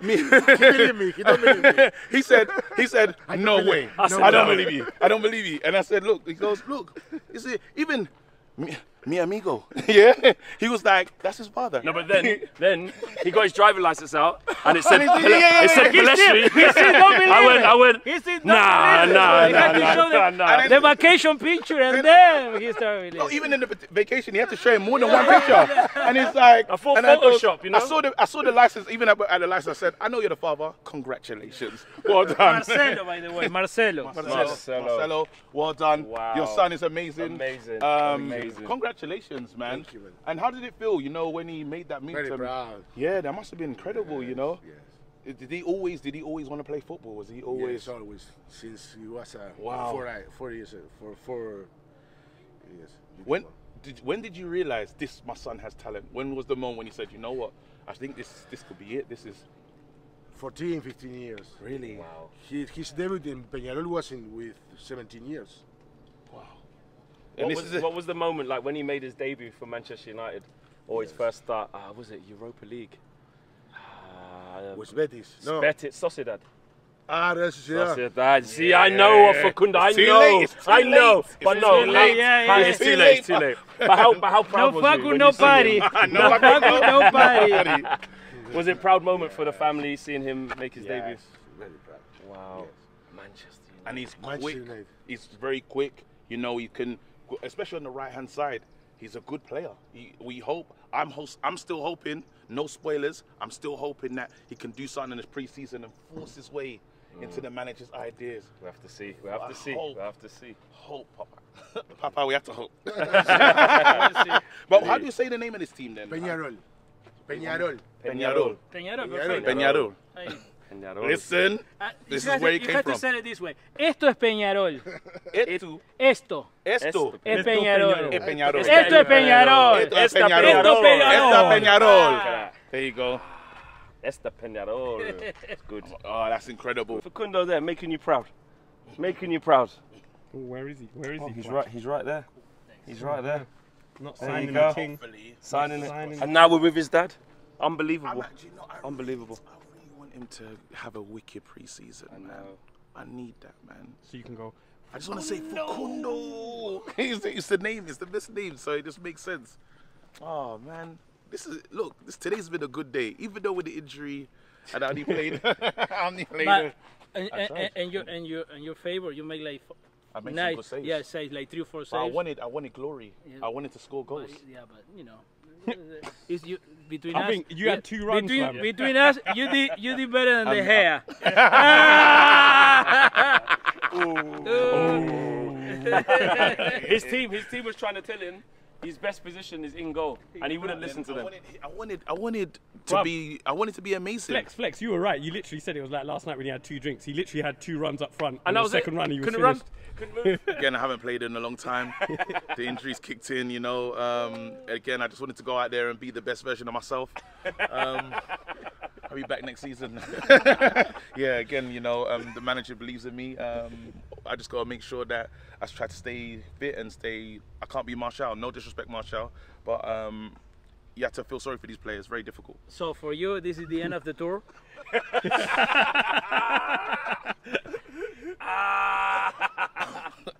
me. He believe me. He don't believe me. He said, he said, no way. I, said, I don't no. believe you. I don't believe you. And I said, look, he goes, look, you see, even mi, mi amigo. Yeah. He was like, that's his father. No, but then then he got his driving license out and it said, and he, yeah, yeah, yeah. it said Pellistri. He still don't believe it. I went, I went, he still don't nah, believe nah, it. Nah, nah, nah, nah, the, nah, the vacation picture and then he started believing. No, even in the vacation, he had to show him more than one picture. And it's like, a full Photoshop, I, you know? I saw the, I saw the license, even at, at the license, I said, I know you're the father, congratulations. Well done. Marcelo, by the way, Marcelo. Marcelo, Marcelo. Marcelo. Well done. Wow. Your son is amazing. Amazing. Um, amazing. Congratulations, man. Thank you, man. And how did it feel, you know, when he made that move? Very proud. Yeah, that must have been incredible, yes, you know? Yes. Did he always? Did he always want to play football? Was he always? Yes, always. Since he was a wow. four, four years, for four years. When did when did you realize this? My son has talent. When was the moment when you said, you know what? I think this this could be it. This is fourteen, fifteen years. Really? Wow. He, his debut in Peñarol was in with seventeen years. Wow. And what, was, is what was the moment like when he made his debut for Manchester United, or yes. his first start? Uh, was it Europa League? Um, was Betis? No. Betis, Sociedad. Ah, that's Sociedad. Sociedad. See, yeah. I know of Facundo. I know. I know. It's but no, it's too late. Yeah, yeah. It's too late. It's too late. But how, but how proud no was Facu, you? No Facu, no party. No Facu, no party. Was it a proud moment yeah. for the family seeing him make his yes. debut? Very proud. Wow. Yes. Manchester United. And he's quick. United. He's very quick. You know, he can, especially on the right-hand side. He's a good player. He, we hope. I'm host, I'm still hoping. No spoilers. I'm still hoping that he can do something in his preseason and force his way mm. into the manager's ideas. We have to see. We have I to see. Hope, we have to see. Hope, Papa. Papa, we have to hope. But how do you say the name of this team then? Peñarol. Peñarol. Peñarol. Peñarol. Peñarol. Peñarol. Peñarol. Peñarol. Listen. Uh, this is where it came from. You have to say it this way. Esto es Peñarol. Esto. Esto. Esto es Peñarol. Esto es Peñarol. Esto es Peñarol. Esto es Peñarol. There you go. Esta Peñarol. It's good. Oh, that's incredible. Facundo there, making you proud. Making you proud. Oh, where is he? Where is he? He's right. He's right there. He's right there. Not signing the king. Signing it. And now we're with his dad. Unbelievable. Unbelievable. Him to have a wicked preseason, I know. man. I need that, man. So you can go. I just want to say Facundo. It's, it's the name. It's the best name, so it just makes sense. Oh man, this is look. This today's been a good day, even though with the injury, and I only played. I only played. But, and, and, and your and your and your favor, you make like. I made nice. some good saves. Yeah, saves like three or four saves. But I wanted, I wanted glory. Yeah. I wanted to score goals. But, yeah, but you know. It's you, between I us, think you yeah, had two runs. Between, between us, you did you did better than um, the hair. Uh, Ooh. Ooh. his team, his team was trying to tell him his best position is in goal, and he wouldn't listen to them. I wanted, I wanted, I wanted to well, be, I wanted to be amazing. Flex, Flex, you were right. You literally said it was like last night when he had two drinks. He literally had two runs up front, and, and that was the second it. run he was Couldn't finished. Run. Again, I haven't played in a long time. The injuries kicked in, you know. Um, again, I just wanted to go out there and be the best version of myself. Um, I'll be back next season. Yeah, again, you know, um, the manager believes in me. Um, I just got to make sure that I try to stay fit and stay... I can't be Martial. No disrespect, Martial. But um, you have to feel sorry for these players. Very difficult. So for you, this is the end of the tour?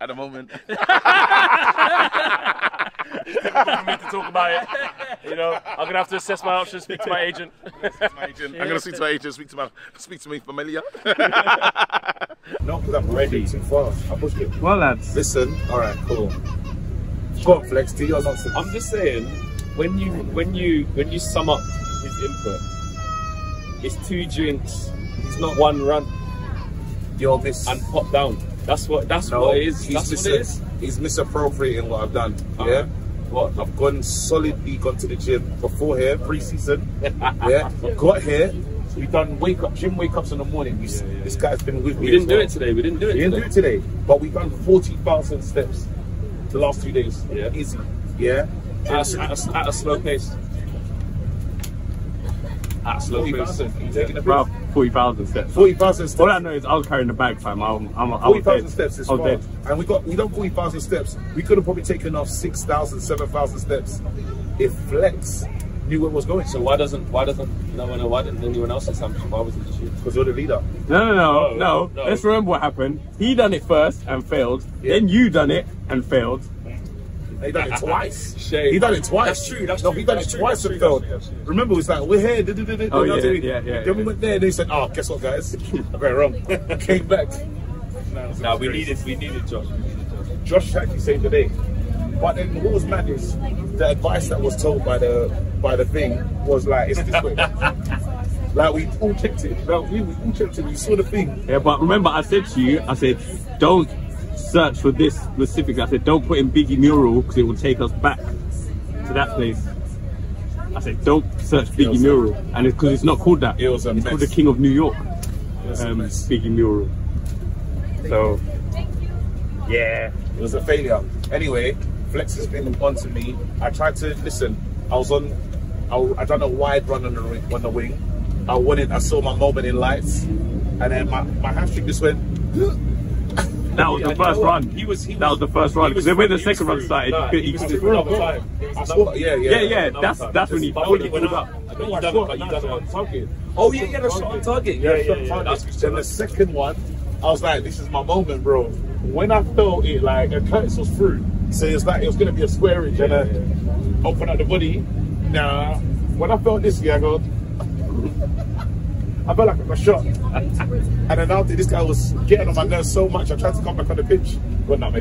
At the moment. It's difficult for me to talk about it. You know, I'm gonna have to assess my options, speak to my agent. my agent. I'm gonna speak to my agent, speak to my speak to my familiar. No, because I'm ready. Too far. I pushed it. Well lads. Listen, alright, cool. Go on, Flex, do your nonsense. I'm just saying, when you when you when you sum up his input, it's two drinks, it's not one run. You're this and pop down. That's what. That's no, what it is. He's, mis it is. he's misappropriating what I've done. Uh-huh. Yeah. What? I've gone solidly gone to the gym before here, pre-season. Yeah. Got here. We've done wake up gym wake ups in the morning. We, yeah, yeah. This guy's been with we me. We didn't do well. it today. We didn't do it. We didn't today. do it today. But we've done forty thousand steps the last two days. Yeah. Easy. Yeah. At a, at, a, at a slow pace. Absolutely. forty thousand steps. forty thousand steps. All I know is I was carrying the bag, fam. I'm, I'm, I'm forty thousand steps is far. And we got, we done forty thousand steps. We could have probably taken off six thousand, seven thousand steps. If Flex knew what was going. So why doesn't why doesn't no one why didn't anyone else in Sanchez? Why was it just you? Because you're the leader. No, no, no, no, no. no. Let's remember what happened. He done it first and failed. Yeah. Then you done it and failed. He done it twice. Shame. He done it twice. That's true. That's no, true. he done that's it true. twice that's and true. failed. That's Remember, it's like we're here. Da, da, da, da, oh yeah, yeah, yeah, yeah. Then we went there and they said, "Oh, guess what, guys? I went wrong." Came back. No, no we needed we needed Josh. Josh actually saved the day. But then what was mad is the advice that was told by the by the thing was like, it's this way. Like we all checked it. Like, we, we all checked it. We saw the thing. Yeah, but remember I said to you, I said, don't search for this specific. I said, don't put in Biggie Mural because it will take us back to that place. I said, don't search Biggie Mural, and it's because it's not called that. It was a it's mess. called the King of New York. Um, Biggie Mural. So, yeah, it was a failure. Anyway, Flex has been on to me. I tried to listen. I was on. I, I done a wide run on the on the wing. I wanted. I saw my moment in lights, and then my my hamstring just went. That was the yeah, first no, run. He was, he that was, was the first run. Because when the second run started, nah, he, he was through. Through. Another time. I saw, yeah, yeah, yeah, yeah. That's time. that's when he pulled up. I know you done it, but you done it on target. Oh yeah, yeah, the shot on target. Yeah, yeah, yeah. Then the second one, I was like, this is my moment, bro. When I felt it, like a Curtis was through, so it's like it was gonna be a squareage yeah, and yeah. open up the body. Nah, when I felt this, yeah, I go. I felt like I got shot. And then after this guy was getting on my nerves so much, I tried to come back on the pitch. But not me.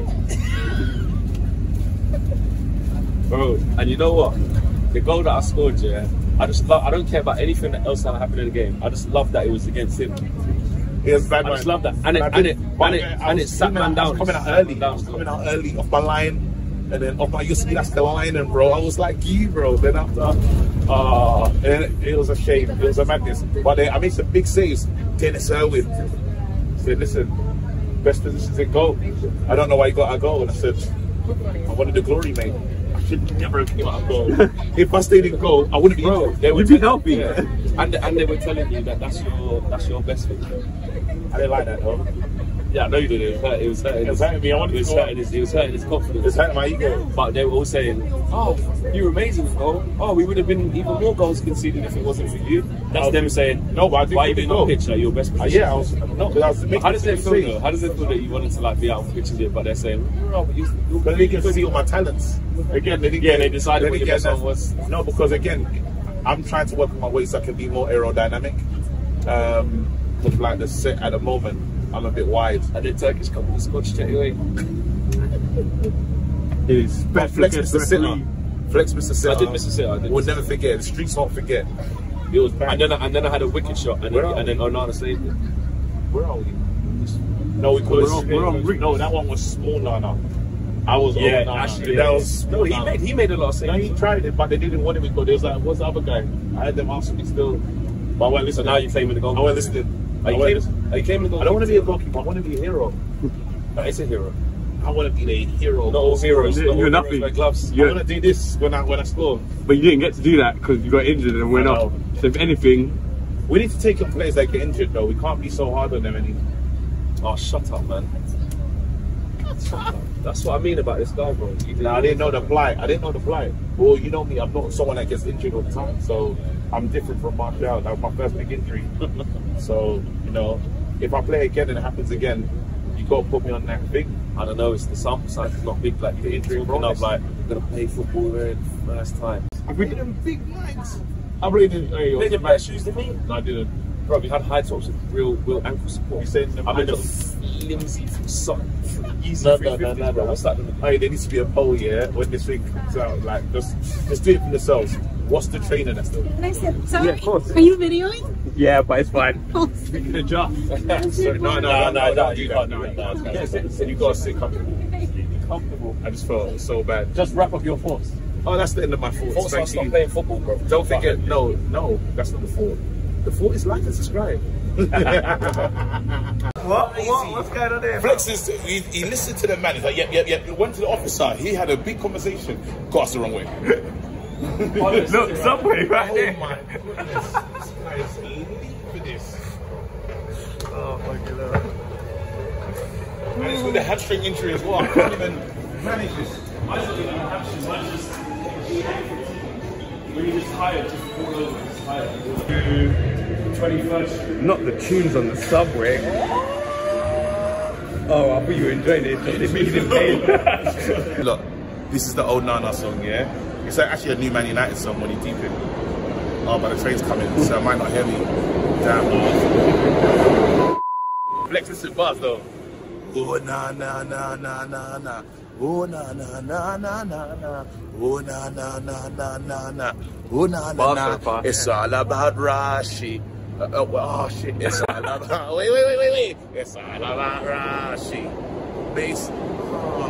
Bro, and you know what? The goal that I scored, yeah, I just love, I don't care about anything else that happened in the game. I just love that it was against him. It was bad I just love that. And it, and and it, and it, and it sat man down. I was coming out early. I was coming out early off my line. And then off my, you see, that's the line. And bro, I was like, gee, bro. Then after, ah, uh, it, it was a shame. It was a madness. But then I made some big saves. Dennis Irwin said, listen, best positions in goal. I don't know why you got a goal. And I said, I wanted the glory, mate. I should never have came out of goal. If I stayed in goal, I wouldn't be bro, they would be helping. Yeah. And, and they were telling you that that's your, that's your best thing. I didn't like that, though. Yeah, I know you did. It was hurt. It was hurting. It was hurting me. I wanted it was to hurting his, It was hurting his confidence. It was hurting my ego. But they were all saying, "Oh, you were amazing with goal. Oh, we would have been even more goals conceded if it wasn't for you." That's them saying, "No, but I think why you didn't go pitch like your best position?" Uh, yeah, I was. No, I was how does it feel? Though? How does it feel that you wanted to like be out and pitching it, but they're saying, "No, but you." But they can see all my talents. Again, they didn't. Yeah, get, they decided what your best one was. No, because again, I'm trying to work on my way so I can be more aerodynamic. Um, with like the set at the moment. I'm a bit wide. And then Turkish come with the squad straight away. It is. But Flex Mister Sitter. Flex Mister Sitter. I did Mister Sitter. We'll never forget. The streets won't forget. It was bad. And then I, and then I had a wicked shot. And Where then, then Onana saved it. Where are we? No, we we're on, we're on No, that one was small Nana. I was yeah, on Nana. Actually, that yeah. was no, he made, he made a lot of saves. No, he tried it, but they didn't want him because they was like, what's the other guy? I had them asking me still. But I went listening. So now you're claiming the goal. I went listening. Are you I, came, are you came I don't want to be a goalkeeper, I want to be a hero. That is a hero. I want to be a hero. Not all heroes. You're, not all you're nothing. Heroes gloves. You're I want to do this when I, when I score. But you didn't get to do that because you got injured and went off. So if anything... We need to take on players that get injured though. We can't be so hard on them anymore. Oh, shut up, man. Shut up. That's what I mean about this guy, bro. Didn't nah, I didn't know the plight. I didn't know the plight. Well, you know me. I'm not someone that gets injured all the time. So... I'm different from Marcelo. That was my first big injury. So, you know, if I play again and it happens again, you got to put me on that big. I don't know, it's the sample size is not big. Like, the injury is not like, I'm going to play football for the first time. I played them big nights. I really didn't. You played them better shoes than me? No, I didn't. Bro, we had high tops with real, real ankle support. You said them I've been just flimsy from something. Easy no, no, no, no, bro. What's that? Hey, there needs to be a poll, yeah, when this thing comes out. Like, just, just do it for yourselves. What's the trainer that's doing? Can I say, sorry, yeah, of course. Are you videoing? Yeah, but it's fine. You can adjust. Sorry, no, no, no, no, no, you can't do it. You got to sit comfortable. Comfortable. I just felt so bad. Just wrap up your thoughts. Oh, that's the end of my thoughts. Thoughts are stop playing football, bro. Don't forget, no, no, that's not the thought. The thought is like and subscribe. What? What? What's going on there? Flex is, he, he listened to the man. He's like, yep, yep, yep. He went to the officer. He had a big conversation. Got us the wrong way. Honestly, look, right? Somebody right oh there. Oh my goodness, this guy is leaving this. Oh my god. And it's with the hamstring injury as well. I can't even manage this. I don't even have hamstring, I just... Were you just tired? Just all over, just tired. twenty-first. Not the tunes on the subway. Oh, I thought you enjoyed it. It made it pain. Look, this is the old Nana song, yeah? It's actually a new Man United song when you deep in. Oh, but the train's coming, so I might not hear me. Damn. Flex is in bars though. Oh, na na na na na na. Oh na na na na na na. Oh na na na na na na. Oh na na na. It's all about Rashi. Uh, oh, oh shit! It's all about. Wait wait wait wait wait. It's all about Rashi. Bass. Oh.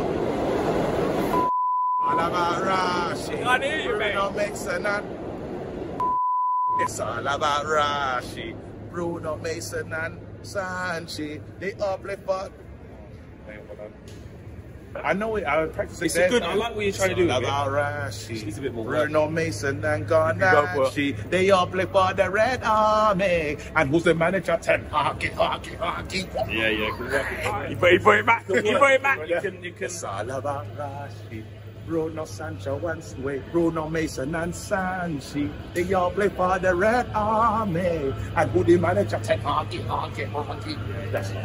All about Rashi. I hear you, man. Bruno Mason. It's all about Rashi. Bruno Mason and Sanchez. They all play fuck. I know it. I practice it. It's there, good. I like what you're trying to do. About Rashi. She needs a bit more. Bruno Mason and Garnacho. Go they all play for the Red Army. And who's the manager? Ten. Hockey, hockey, hockey. Yeah, yeah. You put it back. You put it back. You can. You can. It's all about Rashi. Bruno Sancho once way. Bruno Mason and Sanchi. They all play for the Red Army. And who the manager? Ten. Hockey, hockey, hockey. That's it.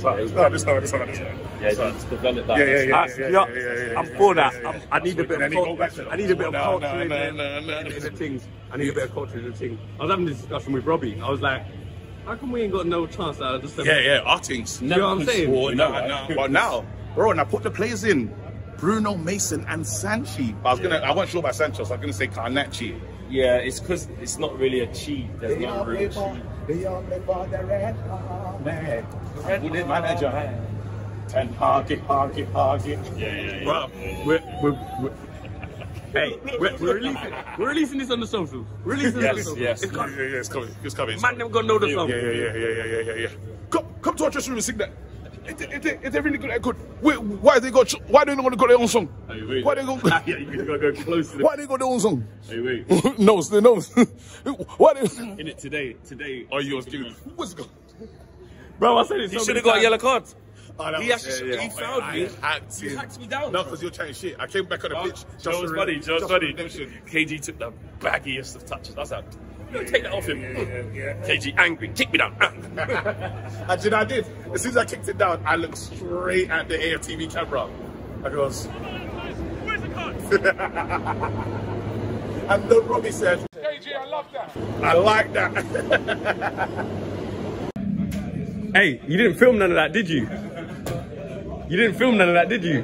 Sorry, sorry, sorry, sorry. Yeah, sorry. Develop that. Yeah, yeah, yeah, yeah, yeah, yeah, yeah. I'm for that. Yeah, yeah, yeah. I need a bit of culture. I need a bit of culture in the things. I need a bit of culture in the things. I was having this discussion with Robbie. I was like, how come we ain't got no chance out of this? Yeah, yeah, our things. You know what I'm saying? Well, no, no. But now, bro, and I put the players in. Bruno Mason and Sanchi. I was gonna, I wasn't sure about Sancho, so I was gonna say Garnacho. Yeah, it's because it's not really a cheat. There's they no real cheat. They all play for the Red Army. Red Army. Manager. Ten party, party, party. Yeah, yeah, yeah. Well, yeah. We're, we're, we're, hey, we're, we're releasing. We're releasing this on the socials. We're releasing yes, this on the yes, socials. Yes, it's coming. Yeah, yeah, yeah, it's coming. It's coming. Man, them gonna know the song. Yeah, yeah, yeah, yeah, yeah, yeah, yeah. Come, come to our dressing room and sing that. It, it, it, it's really good. good. Wait, why they got? Why do they want to go their own song? Hey, why they go? yeah, you gotta go close to them. Why they go their own song? Hey, wait. no, the no. Why they? In it today, today. Oh, you was good. What's going? Bro, I said it. He so should have got a yellow card. Oh, he actually, yeah, yeah. he found I, me. I he hacked me down. No, because you're chatting shit. I came back on the oh, pitch. Joe's buddy, Joe's buddy. K G took the baggiest of touches. That's that. You take that off him. Yeah, yeah, yeah. K G angry, kick me down. And you know I did. As soon as I kicked it down, I looked straight at the A F T V camera. I goes, where's the card? And then Robbie said, K G, I love that. I like that. Hey, you didn't film none of that, did you? You didn't film none of that, did you?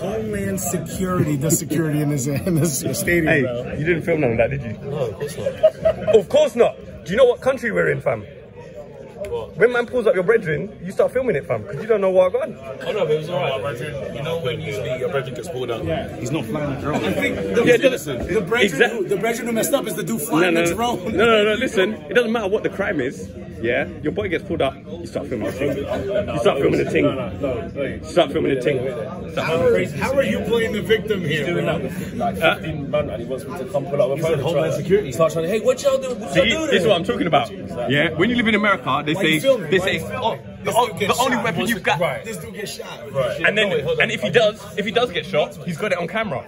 Homeland security, the security in this, in this stadium. Hey, bro. You didn't film none of that, did you? No, of course not. Of course not. Do you know what country we're in, fam? What? When man pulls up your brethren, you start filming it, fam, because you don't know what I've got. Oh, no, but it was all right. Brethren, you know when usually your brethren gets pulled up? Yeah. He's not flying a drone. I think the, yeah, the, the, brethren exactly. who, the brethren who messed up is the dude flying no, no, the drone. No, no, no, listen. It doesn't matter what the crime is. Yeah, your boy gets pulled up, you start filming the thing. You start filming the thing. You start filming the thing. How are you playing the victim here? He's doing that with like fifteen man and he wants me to come pull up a phone. Homeland Security starts trying to, hey, what y'all doing? This is what I'm talking about. Yeah, when you live in America, they say, they say, oh, the, o the only shot. weapon you've got. Right. This dude gets shot. Right. And then, no, wait, and if he does, if he does get shot, he's got it on camera.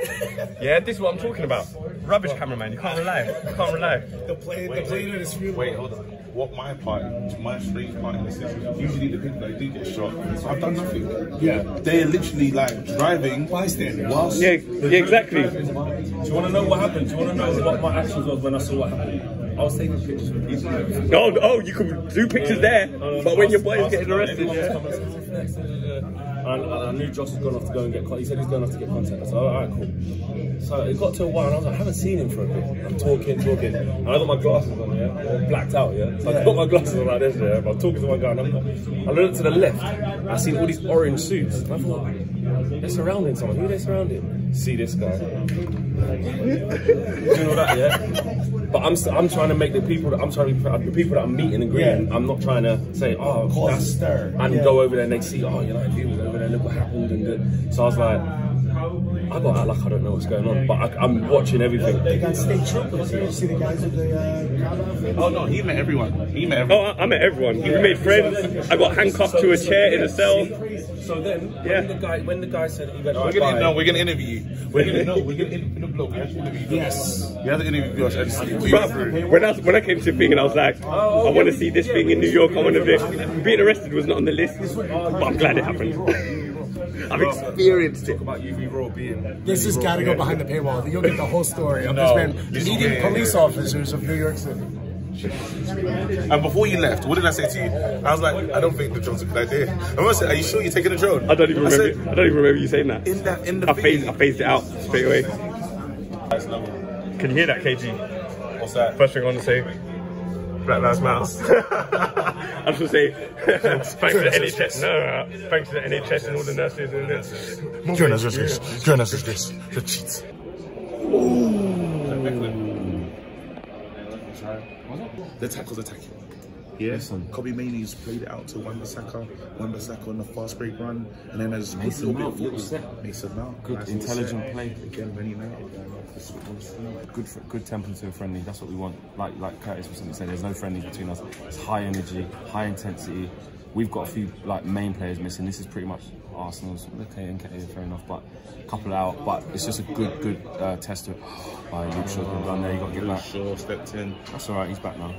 Yeah, this is what I'm talking about. Rubbish cameraman, you can't rely. You can't rely. The play, wait, the player is funeral. Wait, hold on. What my part, my strange part in this is, usually the people that do get shot, so I've done nothing. Yeah, they're literally like driving bystanders. Whilst yeah, yeah, exactly. Do you want to know what happened? Do you want to know what my actions was when I saw what happened? I was taking pictures with people. Oh, oh, you could do pictures yeah. there, um, but when your boy is getting arrested, yeah. And, and I knew Josh was going off to go and get contact. He said he's going off to get contact. I said, alright, cool. So it got to a while, and I was like, I haven't seen him for a bit. I'm talking, talking, and I got my glasses on, yeah, blacked out, yeah. So I got my glasses on like this, yeah. But I'm talking to my guy, and I'm like, I looked to the left. I seen all these orange suits, and I thought, they're surrounding someone. Who are they surrounding? See this guy. Doing all that, yeah. But I'm I'm trying to make the people that I'm trying to the people that I'm meeting agree. Yeah. I'm not trying to say, oh, that's stir. And yeah. go over there and they see, oh, you know, he was over there, look what happened and good. So I was like, I got out like I don't know what's going on, but I, I'm watching everything. They got state troopers. You don't see the guys with the uh, oh no, he met everyone. He met everyone. Oh, I met everyone. We made friends. I got handcuffed to a chair in a cell. So then, yeah. when the guy when the guy said he went, no, we're gonna no, we're gonna interview you. We're gonna no, we're gonna interview the bloke. Yes, you have to interview us. When I when I came to thing and I was like, oh, okay, I want to see this yeah, thing in New York. I want to be being arrested was not on the list, but I'm glad it happened. I've experienced it. Talk about U V Raw being. This has got to go behind the paywall. You'll get the whole story of no, this man leading police officers of New York City. And before you left, what did I say to you? I was like, I don't think the drone's a good idea. And I said, are you sure you're taking a drone? I don't even I remember. Said, I don't even remember you saying that. In that, in the I phased, I phased it out straight away. Can you hear that, K G? What's that? First thing I want to say. Black Lives Matter. I was going to say, thanks to the N H S, no, thanks to the N H S and all the nurses and this. Join us with this, join us with this, the cheats. The tackle's attacking. Yes, yeah. Kobbie Mainoo's played it out to Wan-Bissaka, Wan-Bissaka on the fast break run, and then as Mason Mount, Mason Mount, good, nice intelligent set. Play again. Many good, good tempo to a friendly. That's what we want. Like like Curtis was saying, there's no friendly between us. It's high energy, high intensity. We've got a few like main players missing. This is pretty much Arsenal's. Okay, and K, fair enough, but a couple out. But it's just a good, good uh, test of it. By Luke Shaw's been done there. You got to get back. Shaw stepped in. That's all right. He's back now.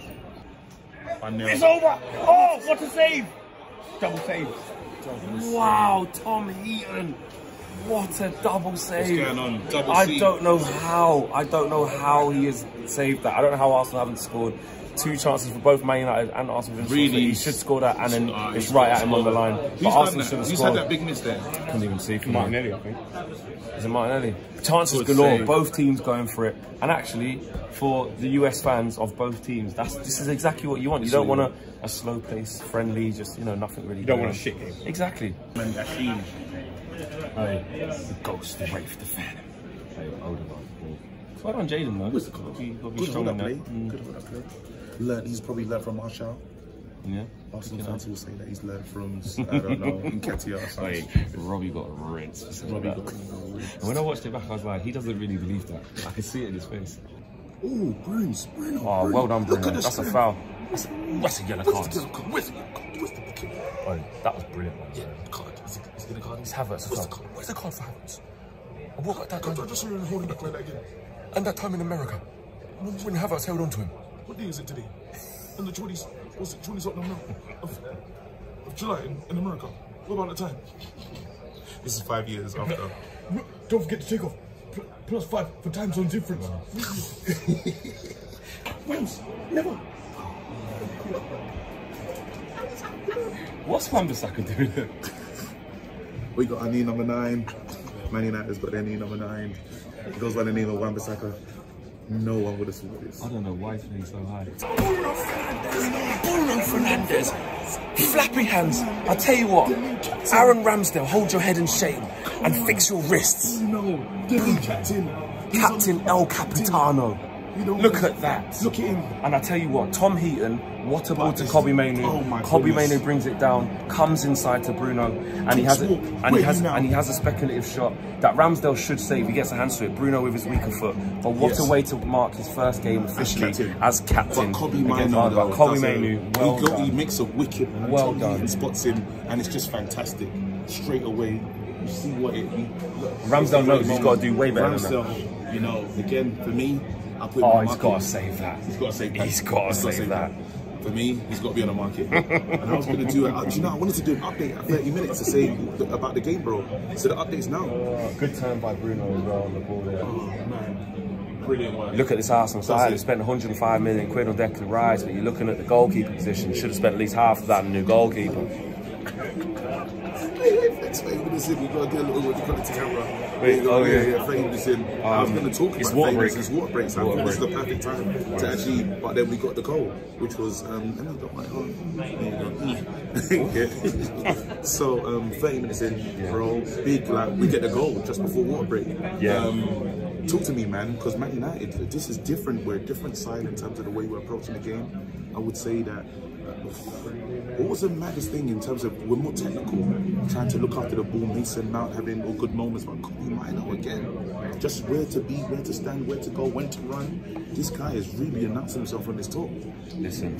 It's over! Oh, what a save! Double save. Wow, Tom Heaton. What a double save. What's going on? Double I don't know how. I don't know how he has saved that. I don't know how Arsenal haven't scored. Two chances for both Man United and Arsenal. Really? He should score that, and then uh, it's right at him on the line. But Arsenal should have scored. Who's had that big miss there? I couldn't even see. Martinelli, I think. Is it Martinelli? Chances galore. Save. Both teams going for it. And actually, for the U S fans of both teams, that's this is exactly what you want. You don't want a, a slow pace, friendly, just you know nothing really. You don't going. want a shit game. Exactly. And Ashin, the ghost, the wraith, the phantom. Well done, Jayden, though. What's the call? Good on that play. Good on that play. Learned, he's probably learned from Marshall. Yeah. Arsenal fans will say that he's learned from, I don't know, Nketiah. Like, Robbie got rinsed. Robbie got rinsed. When I watched it back, I was like, he doesn't really believe that. I can see it in his face. Ooh, Bruce, Bruno. Oh, well done, Bruno. That's a foul. That's a yellow card. That's a yellow card. Where's the yellow card? Where's the booking? Oh, that was brilliant. Yeah, the card. Is it a card? It's Havertz. Where's the card for Havertz? I walked like that guy. I just saw him holding that like that again. And that time in America, when Havertz held on to him. What day is it today? And the twenties, what's it, twenties of, of July in, in America. What about the time? This is five years after. Don't forget to take off. Plus five for time zone difference. Wimps, never. What's Wan-Bissaka doing? We got our new number nine. Man United's got their new number nine. It goes by the name of Wan-Bissaka. No one would have seen this. I don't know why he's playing so high. Bruno Fernandes! Bruno Fernandes! Flappy hands! I tell you what, Aaron Ramsdale, hold your head in shame and fix your wrists. No, Captain. Captain El Capitano. Look at that. Look at him. And I tell you what, Tom Heaton, what a ball to Kobbie Mainoo. Kobbie Mainoo brings it down, comes inside to Bruno, and he has it, and he has and he has a speculative shot that Ramsdale should save. He gets a hand to it. Bruno with his weaker foot, but what a way to mark his first game officially as captain. But Kobbie Mainoo, well done. He makes a wicked well done and spots him, and it's just fantastic straight away. You see what it means. Ramsdale knows he's got to do way better than that. You know, again for me. Oh, he's got to save that. He's got to save that. He's got to save that. For me, he's got to be on the market. And I was going to do it. Do you know, I wanted to do an update at thirty minutes to say about the game, bro. So the update's now. Uh, good turn by Bruno as well on the ball there. Oh, man. Brilliant work. Look at this Arsenal side. They spent one hundred and five million quid on Declan Rice, but you're looking at the goalkeeper position. Should have spent at least half of that on a new goalkeeper. Minutes in, we've got to get a little bit of the camera. Wait, yeah, oh yeah, yeah, yeah. thirty minutes in. Um, I was going to talk about water breaks. It's water breaks. I think this is the perfect time to actually, but then we got the goal, which was, um, and I got my own. So, um, thirty minutes in, bro, big, like, we get the goal just before water break. Yeah. Um, Talk to me, man, because Man United, this is different. We're a different side in terms of the way we're approaching the game. I would say that what was the maddest thing in terms of we're more technical, trying to look after the ball, Mason Mount having all good moments, but Kobbie Mainoo again, just where to be, where to stand, where to go, when to run. This guy is really announcing himself on this talk. Listen,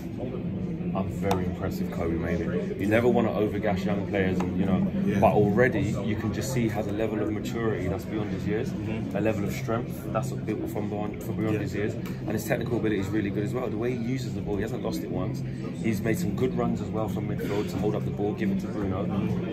are very impressive, Kobbie Mainoo. You never want to overgas young players, and you know, yeah. but already you can just see he has a level of maturity that's beyond his years, mm-hmm. a level of strength that's built from beyond, from beyond yeah. his years, and his technical ability is really good as well. The way he uses the ball, he hasn't lost it once. He's made some good runs as well from midfield to hold up the ball, give it to Bruno.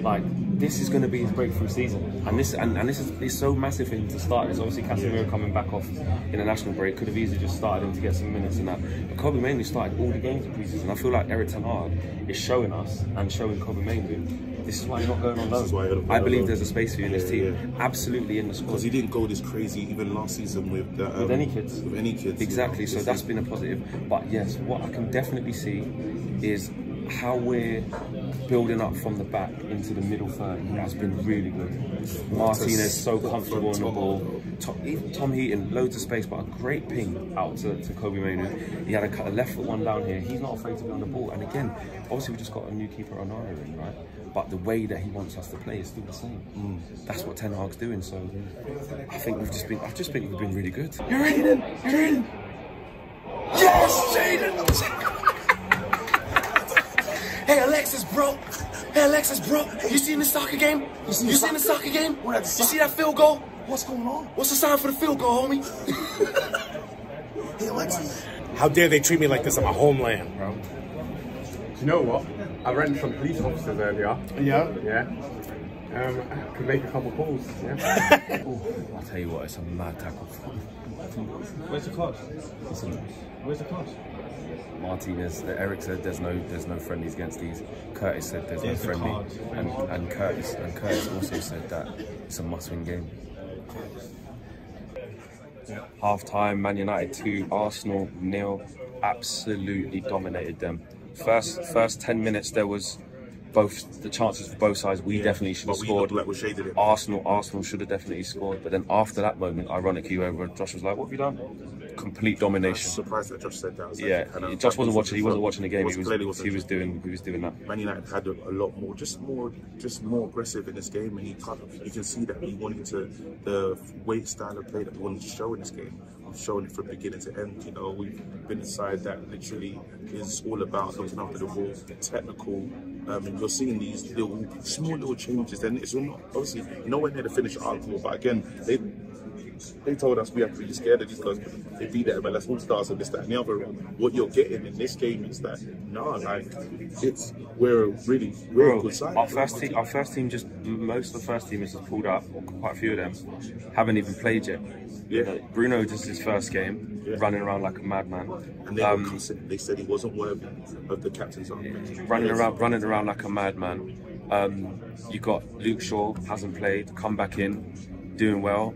Like, this is going to be his breakthrough season, and this and, and this is it's so massive for him to start. It's obviously Casemiro yeah. coming back off international break, could have easily just started him to get some minutes and that. But Kobbie Mainoo started all the games in pre-season, and I feel like Erik ten Hag is showing us and showing Kobbie Mainoo, this is why you're not going on loan. I believe there's a space for you in this yeah, team, yeah. absolutely in the squad. Because he didn't go this crazy even last season with the, um, with any kids, with any kids. Exactly. You know, so that's been a positive. But yes, what I can definitely see is how we're building up from the back into the middle third has been really good. Martinez so comfortable on the ball. Tom, Tom Heaton, loads of space, but a great ping out to, to Kobbie Mainoo. He had a, cut, a left foot one down here. He's not afraid to be on the ball. And again, obviously we just got a new keeper, Onana, in, right? But the way that he wants us to play is still the same. Mm. That's what Ten Hag's doing. So I think we've just been. I just think we've been really good. You're in. You're in. Yes, Jaden. Hey Alexis, bro. Hey Alexis, bro. You seen the soccer game? You seen, you soccer? seen the soccer game? The you soccer? see that field goal? What's going on? What's the sign for the field goal, homie? Hey Alexis. How dare they treat me like this in my homeland, bro? Do you know what? I ran from police officers earlier. Yeah? Yeah. Um, I could make a couple calls, yeah. Ooh, I'll tell you what, it's a mad tackle. Where's the clutch? Where's the clutch? Martinez, Eric said there's no there's no friendlies against these. Curtis said there's, there's no friendly. And, and, Curtis, and Curtis also said that it's a must-win game. Yeah. Half-time, Man United two, Arsenal nil. Absolutely dominated them. First, first ten minutes there was... both the chances for both sides, we yeah, definitely should have scored. Like, it. Arsenal, Arsenal should have definitely scored. But then after that moment, ironically, over Josh was like, "What have you done?" Complete domination. I'm surprised that Josh said that. Yeah, kind of, Josh wasn't watching. He wasn't watching the game. Was he was. He was true. doing. He was doing that. Man United had a, a lot more, just more, just more aggressive in this game, and he kind of, you can see that he wanted to the weight style of play that he wanted to show in this game. Showing it from beginning to end, you know, we've been inside that literally is all about looking after the ball, technical. Um, and you're seeing these little, small little changes, and it's not obviously nowhere near the finish article. But again, they they told us we have to be scared of these guys. They beat the M L S All Stars and this, that, and the other. What you're getting in this game is that no, nah, like it's we're a really we're Bro, a good side. Our first team, our first team, just most of the first team is just pulled up. Quite a few of them haven't even played yet. Yeah, Bruno just his first game, yeah. running around like a madman. And they, um, they said he wasn't worthy of the captain's arm. Yeah. Running yes. around, running around like a madman. Um, you got Luke Shaw hasn't played, come back in, doing well,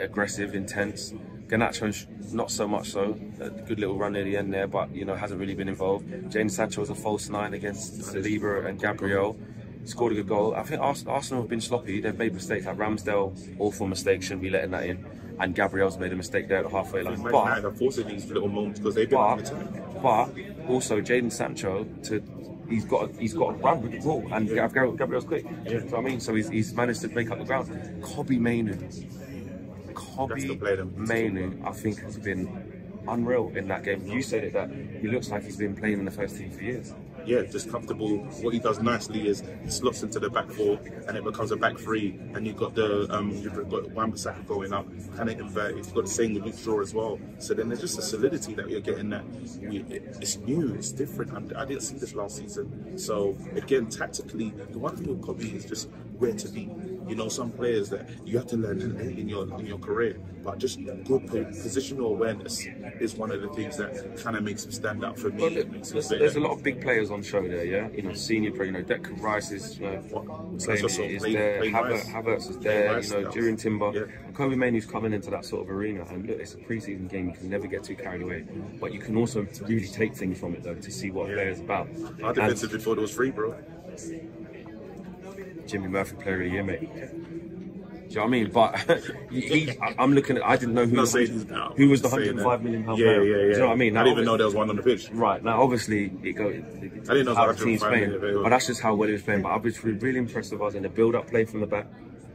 aggressive, intense. Garnacho not so much so. A good little run near the end there, but you know hasn't really been involved. Jadon Sancho was a false nine against Saliba and Gabriel. Scored a good goal. I think Arsenal have been sloppy. They've made mistakes. Like Ramsdale, awful mistake. Shouldn't be letting that in. And Gabriel's made a mistake there at the halfway line. But, but they're forcing these little moments because they've been but, the but also Jadon Sancho to. He's got a, he's got a run with the ball, and yeah. Gabriel's quick. Yeah. You know what I mean? So he's he's managed to make up the ground. Kobbie Mainoo, Kobbie Mainoo, I think has been unreal in that game. You said it that he looks like he's been playing in the first team for years. Yeah, just comfortable. What he does nicely is he slots into the back four, and it becomes a back three. And you've got the um, you've got Wan-Bissaka going up, kind of inverted. You've got the same with Luke Shaw as well. So then there's just a solidity that you're getting that we, it, it's new, it's different. I'm, I didn't see this last season. So again, tactically, the one thing with Kobbie is just where to be. You know, some players that you have to learn in your in your career, but just good positional awareness is one of the things that kind of makes him stand out for me. Well, there's, there's a lot of big players on show there, yeah. You know, senior, you know, Declan Rice is, you know, playing, is play, there, play Havertz, Havertz is there, Rice, you know, during Timber. Yeah. Kobbie Mainoo's coming into that sort of arena, and look, it's a pre-season game. You can never get too carried away, but you can also really take things from it though to see what yeah. a player's about. I defended before there was free, bro. Jimmy Murphy player of the year, mate. Do you know what I mean? But he, I'm looking at, I didn't know who, no, was, say, no, who was the one hundred and five million pound yeah, player. Yeah, yeah. Do you know what I mean? Now, I didn't even know there was one on the pitch. Right. Now, obviously, it goes. It, it, I didn't know how the team's playing. But that's just how well he was playing. But I was really impressed with us in the build up play from the back.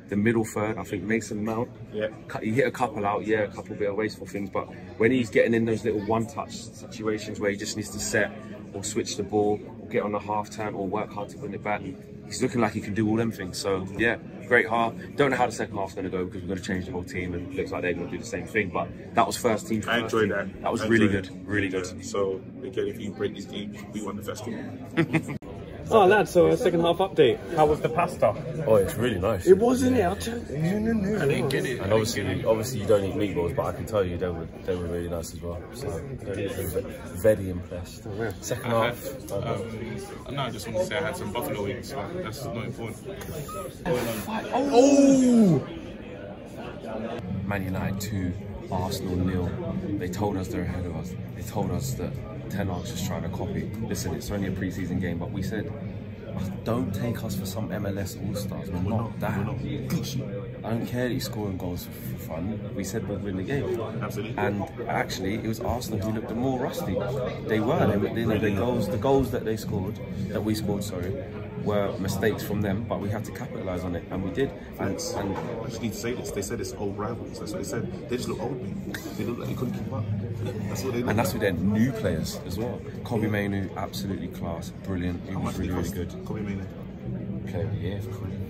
the middle third, I think Mason Mount, yeah. he hit a couple out, yeah, a couple bit of wasteful things, but when he's getting in those little one-touch situations where he just needs to set or switch the ball, or get on the half-turn or work hard to win it back, he's looking like he can do all them things. So, yeah, great half. Don't know how the second half's going to go because we're going to change the whole team and it looks like they're going to do the same thing, but that was first team. I enjoyed that. That was really good, really good. So, again, if you break this game, we won the first game. Oh lad, so a second half update. How was the pasta? Oh, it's really nice. It wasn't yeah. it? No, no, no. I didn't get it. And obviously, obviously you don't eat meatballs, but I can tell you they were they were really nice as well. So they were very impressed. Oh, yeah. Second I half. Had, um, no, I just want to say I had some buffalo wings. So that's not important. Oh. oh. Man United two, Arsenal nil. They told us they're ahead of us. They told us that Tenag's just trying to copy. Listen, it's only a pre-season game, but we said, don't take us for some M L S All-Stars. We're, we're not, not that. We're not. I don't care that you're scoring goals for, for fun. We said we'd win the game. Absolutely. And actually, it was Arsenal who looked the more rusty. They were. They, they, they, they goals, the goals that they scored, that we scored, sorry, were mistakes from them, but we had to capitalise on it, and we did. And, and I just need to say this, they said it's old rivals, that's what they said. They just look old people, they look like they couldn't keep up. That's what they look and that's like. With their new players as well. Kobbie Mainoo, absolutely class, brilliant, he was really, really good. Kobbie Mainoo? Player of the year.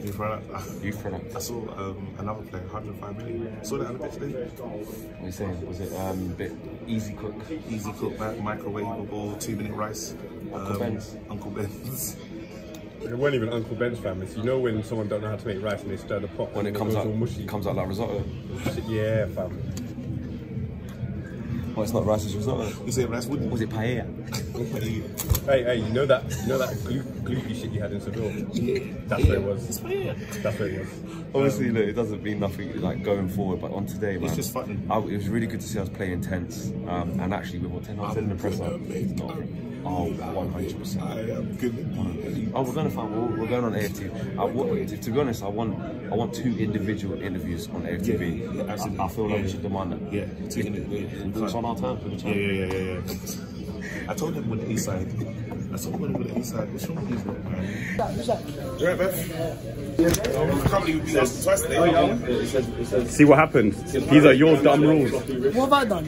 Youth product. Youth product. I saw um, another player, one hundred and five million. I saw that on the pitch today. What are you saying? Was it um, a bit easy cook? Easy cook, back, microwave ball, two minute rice. Uncle um, Ben's. Uncle Ben's. It weren't even Uncle Ben's families. You know when someone don't know how to make rice and they stir the pot when it comes out, mushy. Comes out like risotto. Yeah, family. Well, it's not rice, it's risotto. Was it rice? Was it paella? hey, hey, you know that, you know that glo gloopy shit you had in Seville? Yeah. That's what it was. It's paella. That's what it was. Obviously, um, look, it doesn't mean nothing like going forward, but on today, man, it's just fun. I, it was really good to see us play intense, um, and actually, with what ten I didn't impress us. Oh, one hundred percent. I am good at that. Oh, we're going to find, we're, we're going on A F T V. I want, to, to be honest, I want I want two individual interviews on A F T V. Yeah, yeah, absolutely. I, I feel like yeah, we should demand that. Yeah, two individual. It's on our time. Yeah, yeah, yeah, yeah. I told him with the A side. I told him with the A side. What's wrong with these men, man? What's up? You right, Beth? Probably would be us twice today. See what happens. These are your dumb rules. What have I done?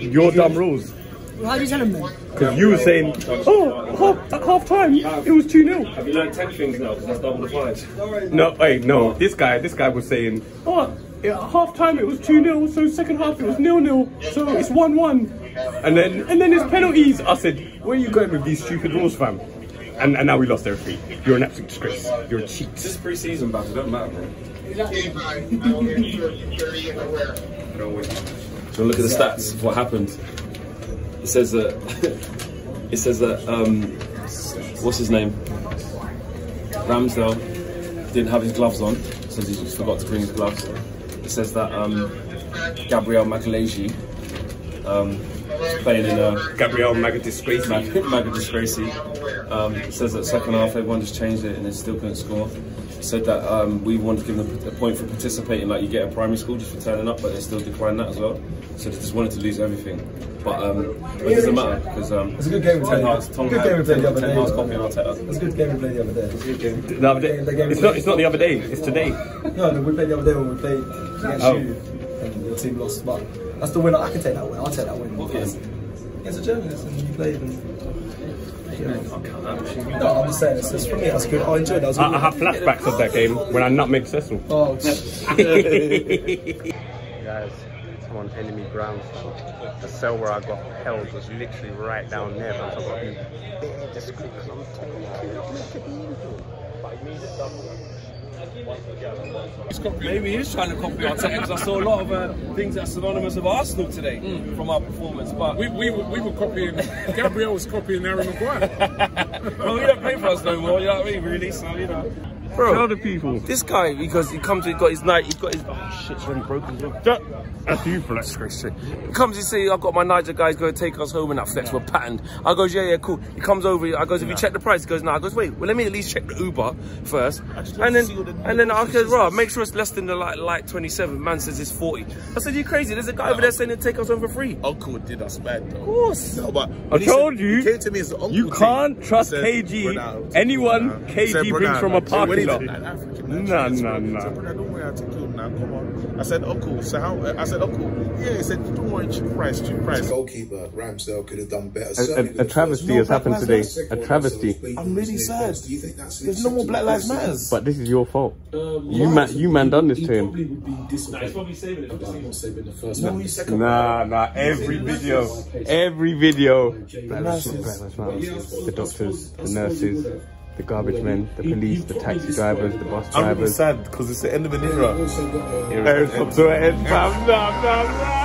Your dumb rules. Well, how do you tell him then? Because you were saying, oh, half, at half time, it was two nil. Have you learned ten things now? Because that's double the five. No, hey, no, this guy, this guy was saying, oh, at half time it was two nil, so second half it was nil nil, so it's one one. And then, and then there's penalties. I said, where are you going with these stupid rules, fam? And, and now we lost everything. You're an absolute disgrace. You're a cheat. This pre-season battle, it doesn't matter, bro. So look at the stats of what happened. It says that. It says that. Um, what's his name? Ramsdale didn't have his gloves on. It says he just forgot to bring his gloves. It says that um, Gabriel Magalhães um, playing in a Gabriel Magadisgrace. Mag Magadisgrace. Um It says that second half everyone just changed it and they still couldn't score. It said that um, we wanted to give them a point for participating, like you get in primary school just for turning up, but they still declined that as well. So they just wanted to lose everything. But um, it doesn't matter because um, it's a good game. Ten Hag's copying Arteta. It's a good game we played the other day. It's a good game. The other day. The game it's not. It's not the other day. It's today. No, no, we played the other day when we played against oh. you and your team lost. But that's the winner. I can take that win. I'll take that win. What game? Against the journalist and you played. And, you know, no, I'm just saying. It's, it's for me. That's good. I enjoyed that. I, I have flashbacks of that game when I nutmeg Cecil. Oh. Guys. On enemy ground, so the cell where I got held was literally right down there. Man. So I got this clip and I'm taking it. Maybe he's trying to copy Arteta because I saw a lot of uh, things that are synonymous of Arsenal today mm. from our performance. But we, we, we were copying, Gabriel was copying Aaron Maguire. Well, we don't play for us no more, you know what I mean? Really, so you know. Bro, tell the people. This guy, because he comes, he got his night, he's got his. Oh shit, it's already broken. That, that's you, Flex. He comes, he says, I've got my Niger guys going to take us home and that Flex were patterned. I goes, yeah, yeah, cool. He comes over, I goes, have you checked the price? He goes, no. Nah. I goes, wait, well, let me at least check the Uber first. And then, the and then I goes, right, make sure it's less than the like, like twenty-seven. Man says it's forty. I said, you crazy? There's a guy over there saying he'll take us home for free. Uncle did us bad, though. Of course. No, but I told said, you, came to me as the uncle you can't team. Trust said, K G. Ronaldo, anyone Ronaldo. K G brings from a parking lot. No, no, no. Don't worry, I take you now. Come on. I said, oh, cool. So how? I said, oh, cool. Yeah, he said, don't worry, cheap price, cheap price. The goalkeeper, Ramsdale, could have done better. A, a, a travesty has happened today. A travesty. I'm really sad. Do you think that's There's no more Black Lives Matters. But this is your fault. Um, you man, you man done this to him. Probably would be this. Nah, he's probably saving it. He's not saving the first one. No, he's second. Nah, nah. Every video, every video. Black Lives Matters. The doctors, the nurses. The garbage men, the police, the taxi drivers, the bus drivers. I'm really sad because it's the end of an era. It's come to an end, fam.